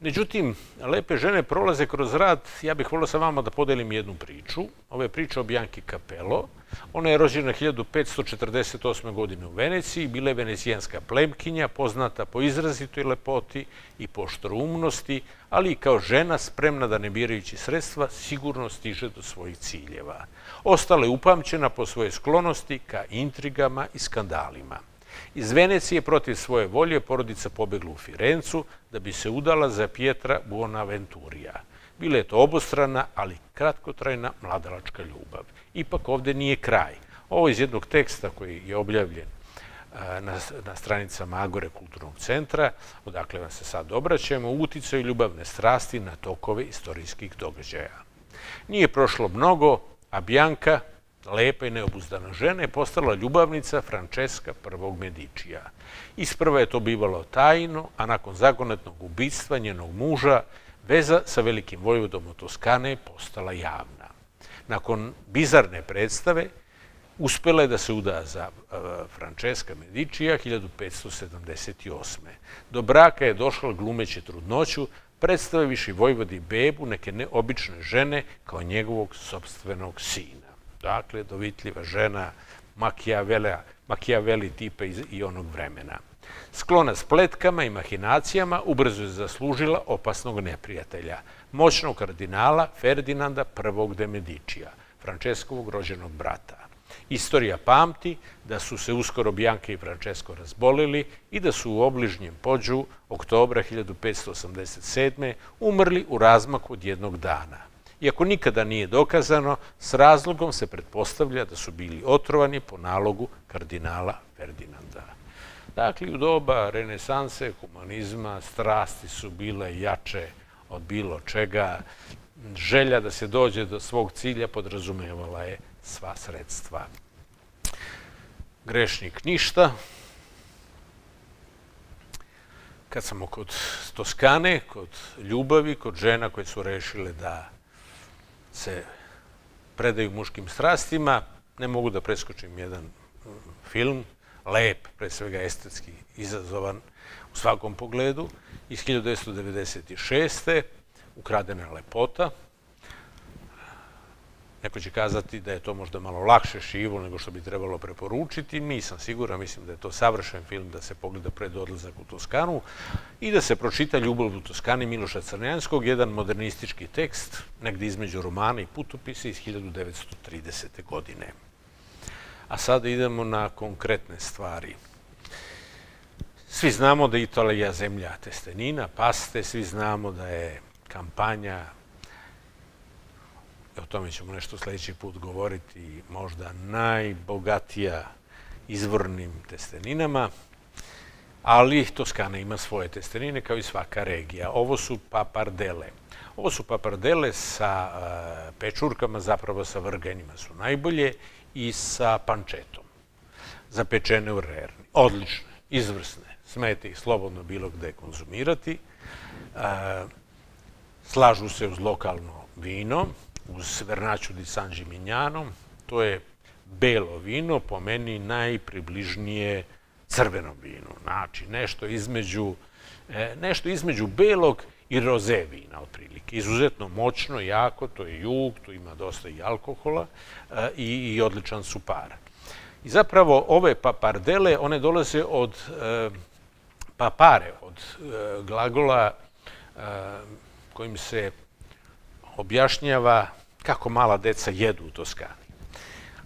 Međutim, lepe žene prolaze kroz rad. Ja bih volio sa vama da podelim jednu priču. Ovo je priča o Bianchi Capello. Ona je rođena 1548. godine u Veneciji. Bila je venecijanska plemkinja, poznata po izrazitoj lepoti i po štroumnosti, ali i kao žena spremna da ne birajući sredstva sigurno stiže do svojih ciljeva. Ostala je upamćena po svojoj sklonosti ka intrigama i skandalima. Iz Venecije protiv svoje volje porodica pobegla u Firencu da bi se udala za Pietra Buonaventurija. Bila je to obostrana, ali kratkotrajna mladalačka ljubav. Ipak ovdje nije kraj. Ovo je iz jednog teksta koji je objavljen na stranicama Agore kulturnog centra, odakle vam se sad obraćamo, o uticaju ljubavne strasti na tokove istorijskih događaja. Nije prošlo mnogo, a Bianca, lepa i neobuzdana žena, je postala ljubavnica Francesca I Medičija. Isprva je to bivalo tajno, a nakon zagonetnog ubistva njenog muža, veza sa velikim vojvodom od Toskane je postala javna. Nakon bizarne predstave, uspela je da se uda za Francesca Medičija 1578. Do braka je došla glumeći trudnoću, predstaviši vojvodi bebu neke neobične žene kao njegovog sopstvenog sina. Dakle, dovitljiva žena, Machiavelli tipa i onog vremena. Sklona spletkama i mahinacijama, ubrzo je zaslužila opasnog neprijatelja, moćnog kardinala Ferdinanda I de Medičija, Franceskovog rođenog brata. Istorija pamti da su se uskoro Bianca i Francesco razbolili i da su u obližnjem pođu oktobra 1587. umrli u razmaku od jednog dana. Iako nikada nije dokazano, s razlogom se pretpostavlja da su bili otrovani po nalogu kardinala Ferdinanda. Dakle, u doba renesanse, humanizma, strasti su bile jače od bilo čega. Želja da se dođe do svog cilja podrazumevala je sva sredstva. Grešnik ništa. Kad smo kod Toskane, kod ljubavi, kod žena koje su rešile da se predaju muškim strastima, ne mogu da preskočim jedan film, lep, pre svega estetski izazovan u svakom pogledu, iz 1996. Ukradena lepota. Neko će kazati da je to možda malo lakše šivo nego što bi trebalo preporučiti. Nisam siguran, mislim da je to savršen film da se pogleda pred odlazak u Toskanu i da se pročita Ljubav u Toskani Miloša Crnjanskog, jedan modernistički tekst, negdje između romana i putopisa iz 1930. godine. A sada idemo na konkretne stvari. Svi znamo da je Italija zemlja testenina, paste, svi znamo da je kampanja, o tome ćemo nešto sljedeći put govoriti, možda najbogatija izvornim testeninama, ali Toskana ima svoje testenine kao i svaka regija. Ovo su papardele. Ovo su papardele sa pečurkama, zapravo sa vrganjima su najbolje i sa pančetom. Zapečene u rerni. Odlične, izvrsne. Smete ih slobodno bilo gde konzumirati. Slažu se uz lokalno vino, uz Vernaccia di San Gimignano. To je belo vino, po meni najpribližnije crvenom vinu. Znači, nešto između belog i roze vina, otprilike. Izuzetno moćno, jako, to je jug, tu ima dosta i alkohola i odličan su par. I zapravo ove papardele, one dolaze od papare, od glagola kojim se objašnjava kako mala deca jedu u Toskani.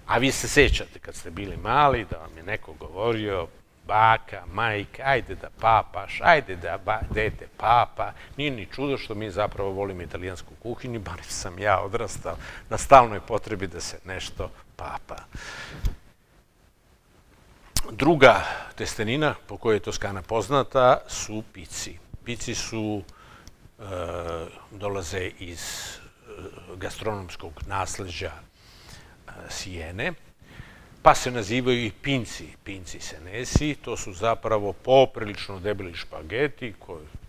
A vi se sjećate kad ste bili mali da vam je neko govorio, baka, majka, ajde da papaš, ajde da dete papa. Nije ni čudo što mi zapravo volimo italijansku kuhinju, bar sam ja odrastao na stalnoj potrebi da se nešto papa. Druga testenina po kojoj je Toskana poznata su pici. Pici su dolaze iz gastronomskog nasleđa Sijene, pa se nazivaju i pinci, pinci senesi. To su zapravo poprilično debeli špageti,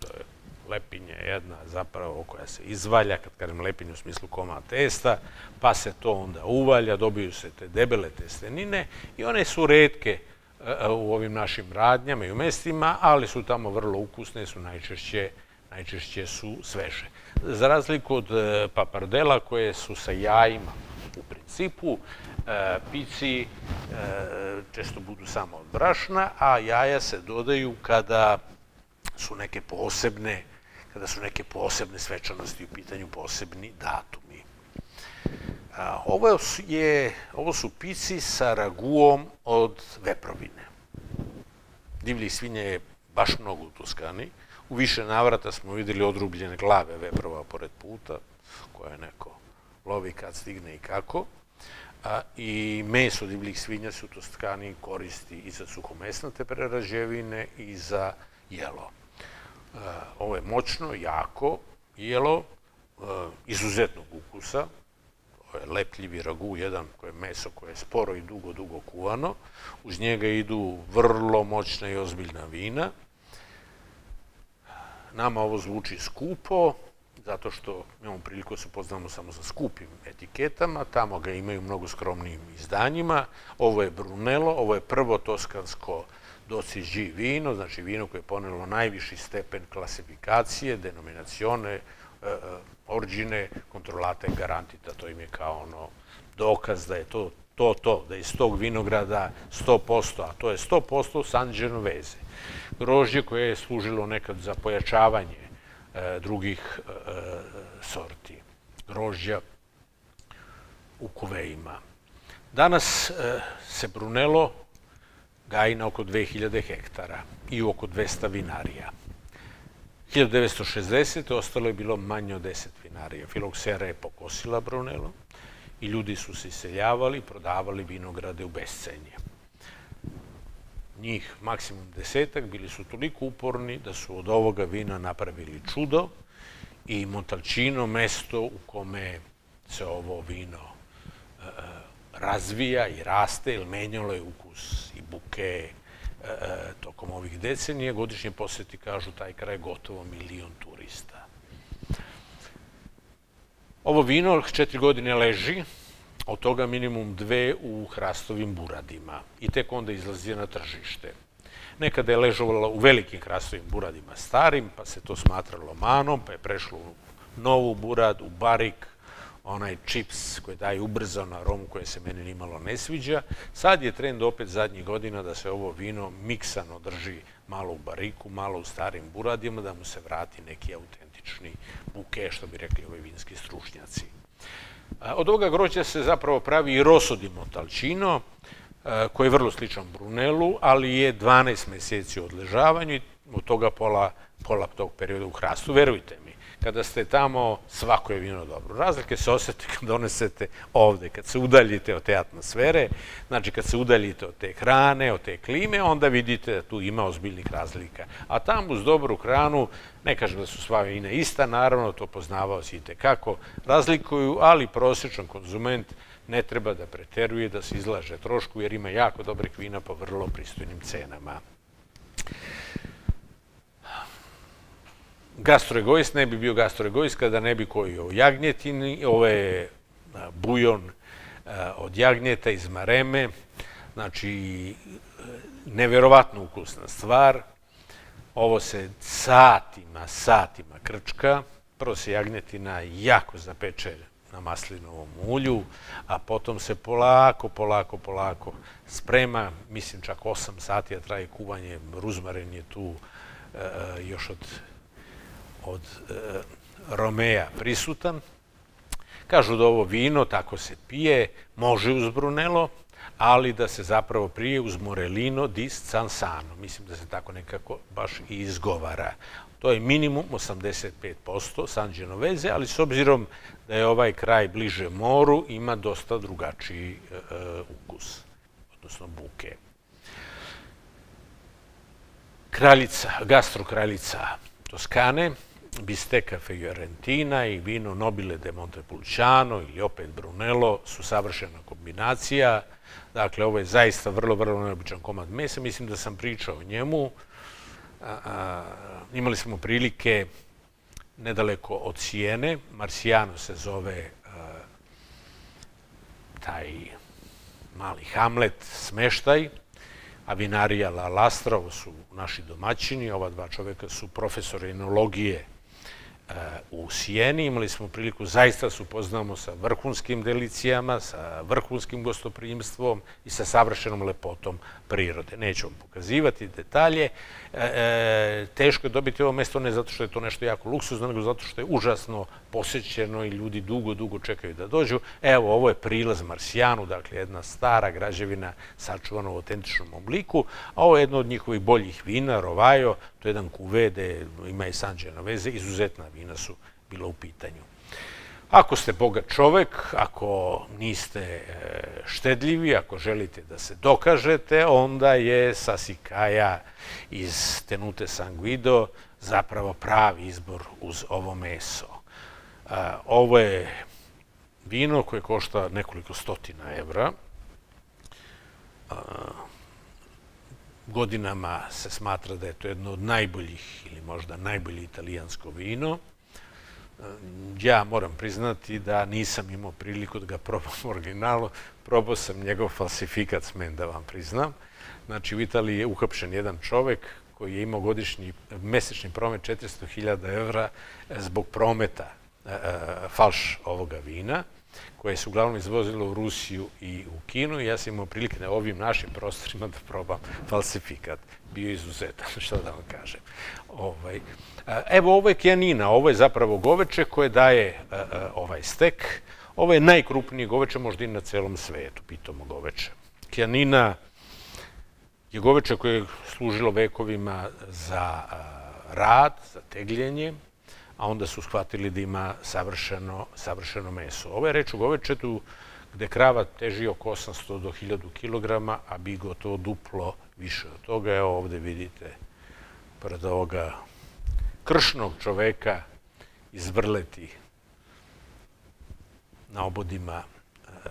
to je lepinja jedna zapravo koja se izvalja, kad kažem lepinja u smislu komad testa, pa se to onda uvalja, dobiju se te debele testenine i one su retke u ovim našim radnjama i u mestima, ali su tamo vrlo ukusne, su najčešće najčešće su sveže. Za razliku od papardela koje su sa jajima u principu, pici često budu samo od brašna, a jaja se dodaju kada su neke posebne, kada su neke posebne svečanosti u pitanju, posebni datumi. Ovo su pici sa raguom od veprovine. Divljih svinja je baš mnogo u Toskani. U više navrata smo vidjeli odrubljene glave veprova pored puta, koje neko lovi kad stigne i kako. I meso divljih svinja se u Toskani koristi i za suhomesnate prerađevine i za jelo. Ovo je moćno, jako jelo, izuzetnog ukusa. Ovo je lepljivi ragu, jedan koje je meso koje je sporo i dugo kuvano. Uz njega idu vrlo moćna i ozbiljna vina. Nama ovo zvuči skupo, zato što imamo priliku da se poznamo samo sa skupim etiketama, tamo ga imaju mnogo skromnijim izdanjima. Ovo je Brunello, ovo je prvo toskansko dociđi vino, znači vino koje je ponelo najviši stepen klasifikacije, denominacione, origine, kontrolata i garantita. To im je kao ono dokaz da je to, da je iz tog vinograda 100%, a to je 100% Sangiovese. Grožđe koje je služilo nekad za pojačavanje drugih sorti grožđa u kuvejima. Danas se Brunello gaji na oko 2000 hektara i u oko 200 vinarija. 1960. ostalo je bilo manje od 10 vinarija. Filoksera je pokosila Brunello i ljudi su se iseljavali i prodavali vinograde u bescenje. Njih maksimum 10-ak bili su toliko uporni da su od ovoga vina napravili čudo i Montalcino, mesto u kome se ovo vino razvija i raste, jer menjalo je ukus i buke tokom ovih decenije. Godišnje posjeti, kažu, taj kraj gotovo 1 milion turista. Ovo vino 4 godine leži, od toga minimum 2 u hrastovim buradima i tek onda izlazi na tržište. Nekada je ležovala u velikim hrastovim buradima starim, pa se to smatralo manom, pa je prešlo u novu burad, u barik, onaj čips koji daje ubrzano aromu koje se meni nimalo ne sviđa. Sad je trend opet zadnjih godina da se ovo vino miksano drži malo u bariku, malo u starim buradima, da mu se vrati neki autentični buke, što bi rekli ovi vinski stručnjaci. Od ovoga grožđa se zapravo pravi i rosso di Montalcino, koji je vrlo sličan Brunellu, ali je 12 mjeseci u odležavanju i od toga pola tog perioda u hrastu. Verujte mi, kada ste tamo, svako je vino dobro. Razlike se osjete kad donesete ovdje, kad se udaljite od te atmosfere, znači kad se udaljite od te hrane, od te klime, onda vidite da tu ima ozbiljnih razlika. A tamo uz dobru hranu, ne kažem da su sva vina ista, naravno to poznavao si itekako, razlikuju, ali prosječan konzument ne treba da preteruje, da se izlaže trošku, jer ima jako dobrih vina po vrlo pristojnim cenama. Gastroegoist ne bi bio gastroegoist kada ne bi kojio jagnjetini. Ovo je bujon od jagnjeta iz Mareme. Znači, nevjerovatno ukusna stvar. Ovo se satima krčka. Prvo se jagnjetina jako zapeče na maslinovom ulju, a potom se polako sprema. Mislim, čak 8 sati traje kuvanje. Ruzmarin je tu još od Romeja prisutan. Kažu da ovo vino, tako se pije, može uz Brunello, ali da se zapravo prije uz Morellino di Sansano. Mislim da se tako nekako baš i izgovara. To je minimum 85% Sangiovese, ali s obzirom da je ovaj kraj bliže moru, ima dosta drugačiji ukus, odnosno buke. Kraljica, gastrokraljica Toskane, Bisteka Fiorentina i vino Nobile de Montepulciano ili opet Brunello su savršena kombinacija. Dakle, ovo je zaista vrlo neobičan komad mesa. Mislim da sam pričao o njemu. Imali smo prilike nedaleko od Sijene. Marsijano se zove taj mali hamlet, smeštaj. A vinarija La Lastra, ovo su naši domaćini, ova dva čoveka su profesori enologije u Sijeni. Imali smo priliku, zaista se upoznamo sa vrhunskim delicijama, sa vrhunskim gostoprimstvom i sa savršenom lepotom prirode. Neću vam pokazivati detalje. Teško je dobiti ovo mjesto ne zato što je to nešto jako luksuzno, nego zato što je užasno posjećeno i ljudi dugo čekaju da dođu. Evo, ovo je prilaz Marsijanu, dakle jedna stara građevina sačuvana u autentičnom obliku, a ovo je jedno od njihovih boljih vina, Rovajo, to je jedan kuvede, ima i Sangiovese, izuzetna vina su bila u pitanju. Ako ste bogat čovek, ako niste štedljivi, ako želite da se dokažete, onda je Sasikaja iz Tenute San Guido zapravo pravi izbor uz ovo meso. Ovo je vino koje košta nekoliko stotina evra. Godinama se smatra da je to jedno od najboljih ili možda najbolje italijansko vino. Ja moram priznati da nisam imao priliku da ga probam u originalu. Probao sam njegov falsifikat, smem da vam priznam. Znači, u Italiji je uhapšen jedan čovek koji je imao mesečni promet 400.000 evra zbog prometa falš ovoga vina, koje se uglavnom izvozilo u Rusiju i u Kinu. Ja sam imao prilike na ovim našim prostorima da probam falsifikat. Bio je izuzetan, šta da vam kažem. Evo, ovo je kjanina, ovo je zapravo goveče koje daje ovaj stek. Ovo je najkrupnije goveče možda i na celom svetu, pitomo goveče. Kjanina je goveče koje je služilo vekovima za rad, za tegljenje, a onda su shvatili da ima savršeno meso. Ovo je reč o govečetu gde krava teži oko 800 do 1000 kilograma, a bi gotovo duplo više od toga. Evo ovdje vidite pored ovoga kršnog čoveka iz Vrleti na obodima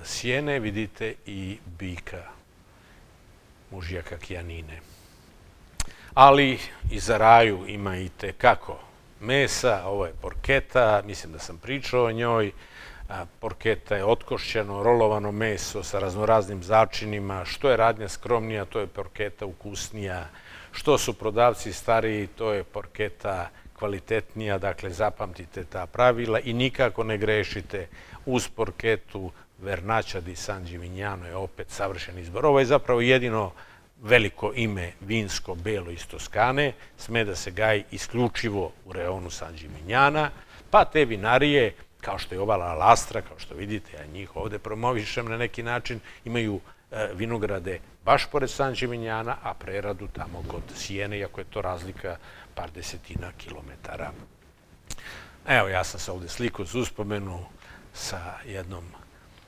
Sijene, vidite i bika mužjaka Kjanine. Ali i za raju ima i tekako mesa, ovo je porketa, mislim da sam pričao o njoj. Porketa je otkošćeno, rolovano meso sa raznoraznim začinima. Što je radnja skromnija, to je porketa ukusnija. Što su prodavci stariji, to je porketa kvalitetnija. Dakle, zapamtite ta pravila i nikako ne grešite uz porketu. Vernaccia di San Gimignano je opet savršen izbor. Ovo je zapravo jedino veliko ime vinsko belo iz Toskane, sme da se gaji isključivo u reonu San Gimignana, pa te vinarije, kao što je ova La Lastra, kao što vidite, ja njih ovdje promovišem na neki način, imaju vinograde baš pored San Gimignana, a preradu tamo kod Sijene, iako je to razlika par desetina kilometara. Evo, ja sam se ovdje sliku za uspomenu sa jednom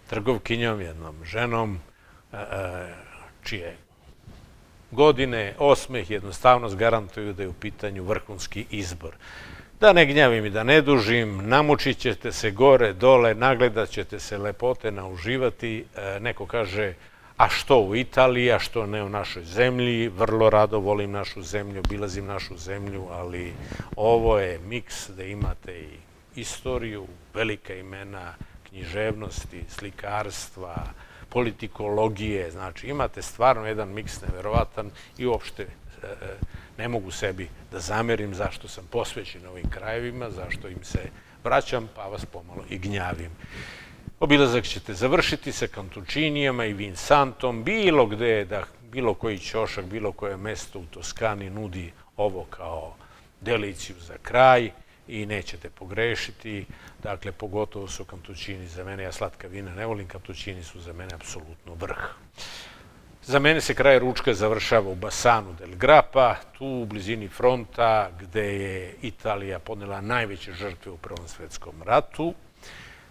trgovkinjom, jednom ženom, čije godine, osmeh, jednostavnost garantuju da je u pitanju vrhunski izbor. Da ne gnjavim i da ne dužim, namučit ćete se gore, dole, nagledat ćete se lepote, nauživati. Neko kaže, a što u Italiji, a što ne u našoj zemlji. Vrlo rado volim našu zemlju, obilazim našu zemlju, ali ovo je miks da imate i istoriju, velika imena književnosti, slikarstva, politikologije, znači imate stvarno jedan miks neverovatan i uopšte ne mogu sebi da zamerim zašto sam posvećen ovim krajevima, zašto im se vraćam, pa vas pomalo i gnjavim. Obilazak ćete završiti sa kantučinijama i Vinsantom, bilo gde, da bilo koji ćošak, bilo koje mesto u Toskani nudi ovo kao deliciju za kraj i nećete pogrešiti. Dakle, pogotovo su kantućini za mene, ja slatka vina ne volim, kantućini su za mene apsolutno vrh. Za mene se kraj ručka završava u Bassano del Grappa, tu u blizini fronta gde je Italija podnela najveće žrtve u Prvom svjetskom ratu,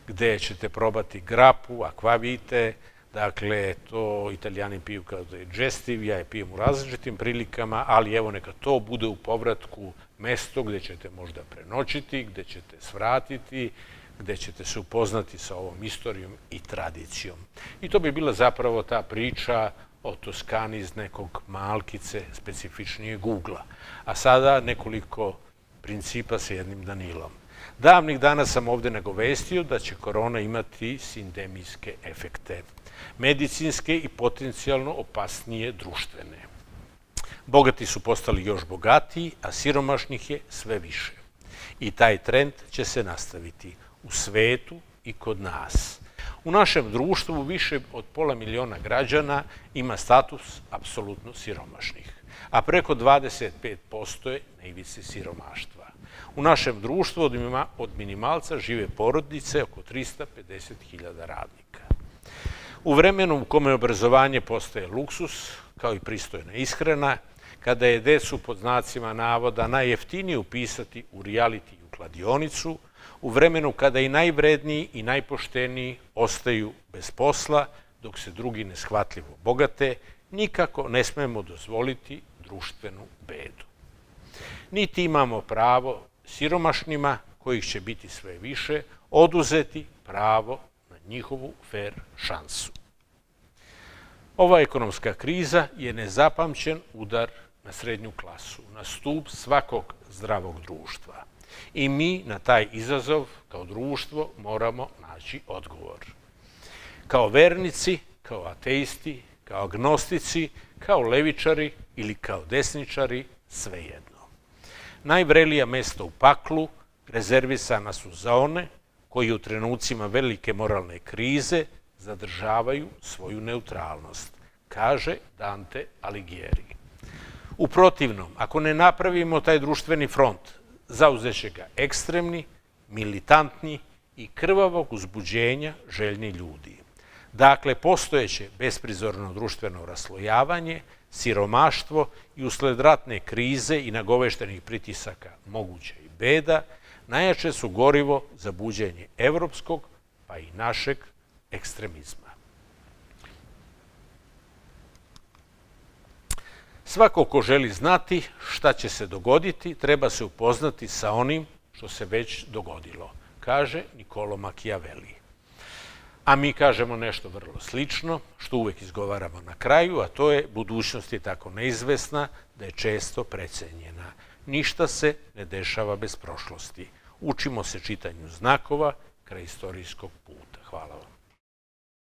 gde ćete probati grapu, akvavite. Dakle, to Italijani piju kao da je džestiv, ja je pijem u različitim prilikama, ali evo neka to bude u povratku mesto gde ćete možda prenoćiti, gde ćete svratiti, gde ćete se upoznati sa ovom istorijom i tradicijom. I to bi bila zapravo ta priča o Toskani iz nekog malkice specifičnijeg ugla. A sada nekoliko principa sa jednim Danilom. Davnih dana sam ovdje nagovestio da će korona imati sindemijske efekte, medicinske i potencijalno opasnije društvene. Bogati su postali još bogatiji, a siromašnih je sve više. I taj trend će se nastaviti u svetu i kod nas. U našem društvu više od pola miliona građana ima status apsolutno siromašnih, a preko 25% je na ivici siromaštva. U našem društvu od minimalca žive porodice oko 350.000 radnika. U vremenu u kome obrazovanje postaje luksus, kao i pristojna ishrana, kada je decu pod znacima navoda najjeftinije upisati u rijaliti i u kladionicu, u vremenu kada i najvredniji i najpošteniji ostaju bez posla, dok se drugi neshvatljivo bogate, nikako ne smemo dozvoliti društvenu bedu. Niti imamo pravo siromašnima, kojih će biti sve više, oduzeti pravo na njihovu fer šansu. Ova ekonomska kriza je nezapamćen udar na srednju klasu, na stup svakog zdravog društva. I mi na taj izazov kao društvo moramo naći odgovor. Kao vernici, kao ateisti, kao agnostici, kao levičari ili kao desničari, svejedno. Najvrelija mesta u paklu rezervisana su za one koji u trenucima velike moralne krize zadržavaju svoju neutralnost, kaže Dante Alighieri. U protivnom, ako ne napravimo taj društveni front, zauzeće ga ekstremni, militantni i krvavog uzbuđenja željni ljudi. Dakle, postojeće besprizorno društveno raslojavanje, siromaštvo i usled ratne krize i nagoveštenih pritisaka moguća i beda, najjače su gorivo za buđenje evropskog pa i našeg ekstremizma. Svako ko želi znati šta će se dogoditi, treba se upoznati sa onim što se već dogodilo, kaže Niccolò Machiavelli. A mi kažemo nešto vrlo slično, što uvek izgovaramo na kraju, a to je budućnost je tako neizvesna da je često precenjena. Ništa se ne dešava bez prošlosti. Učimo se čitanju znakova kraj istorijskog puta. Hvala vam.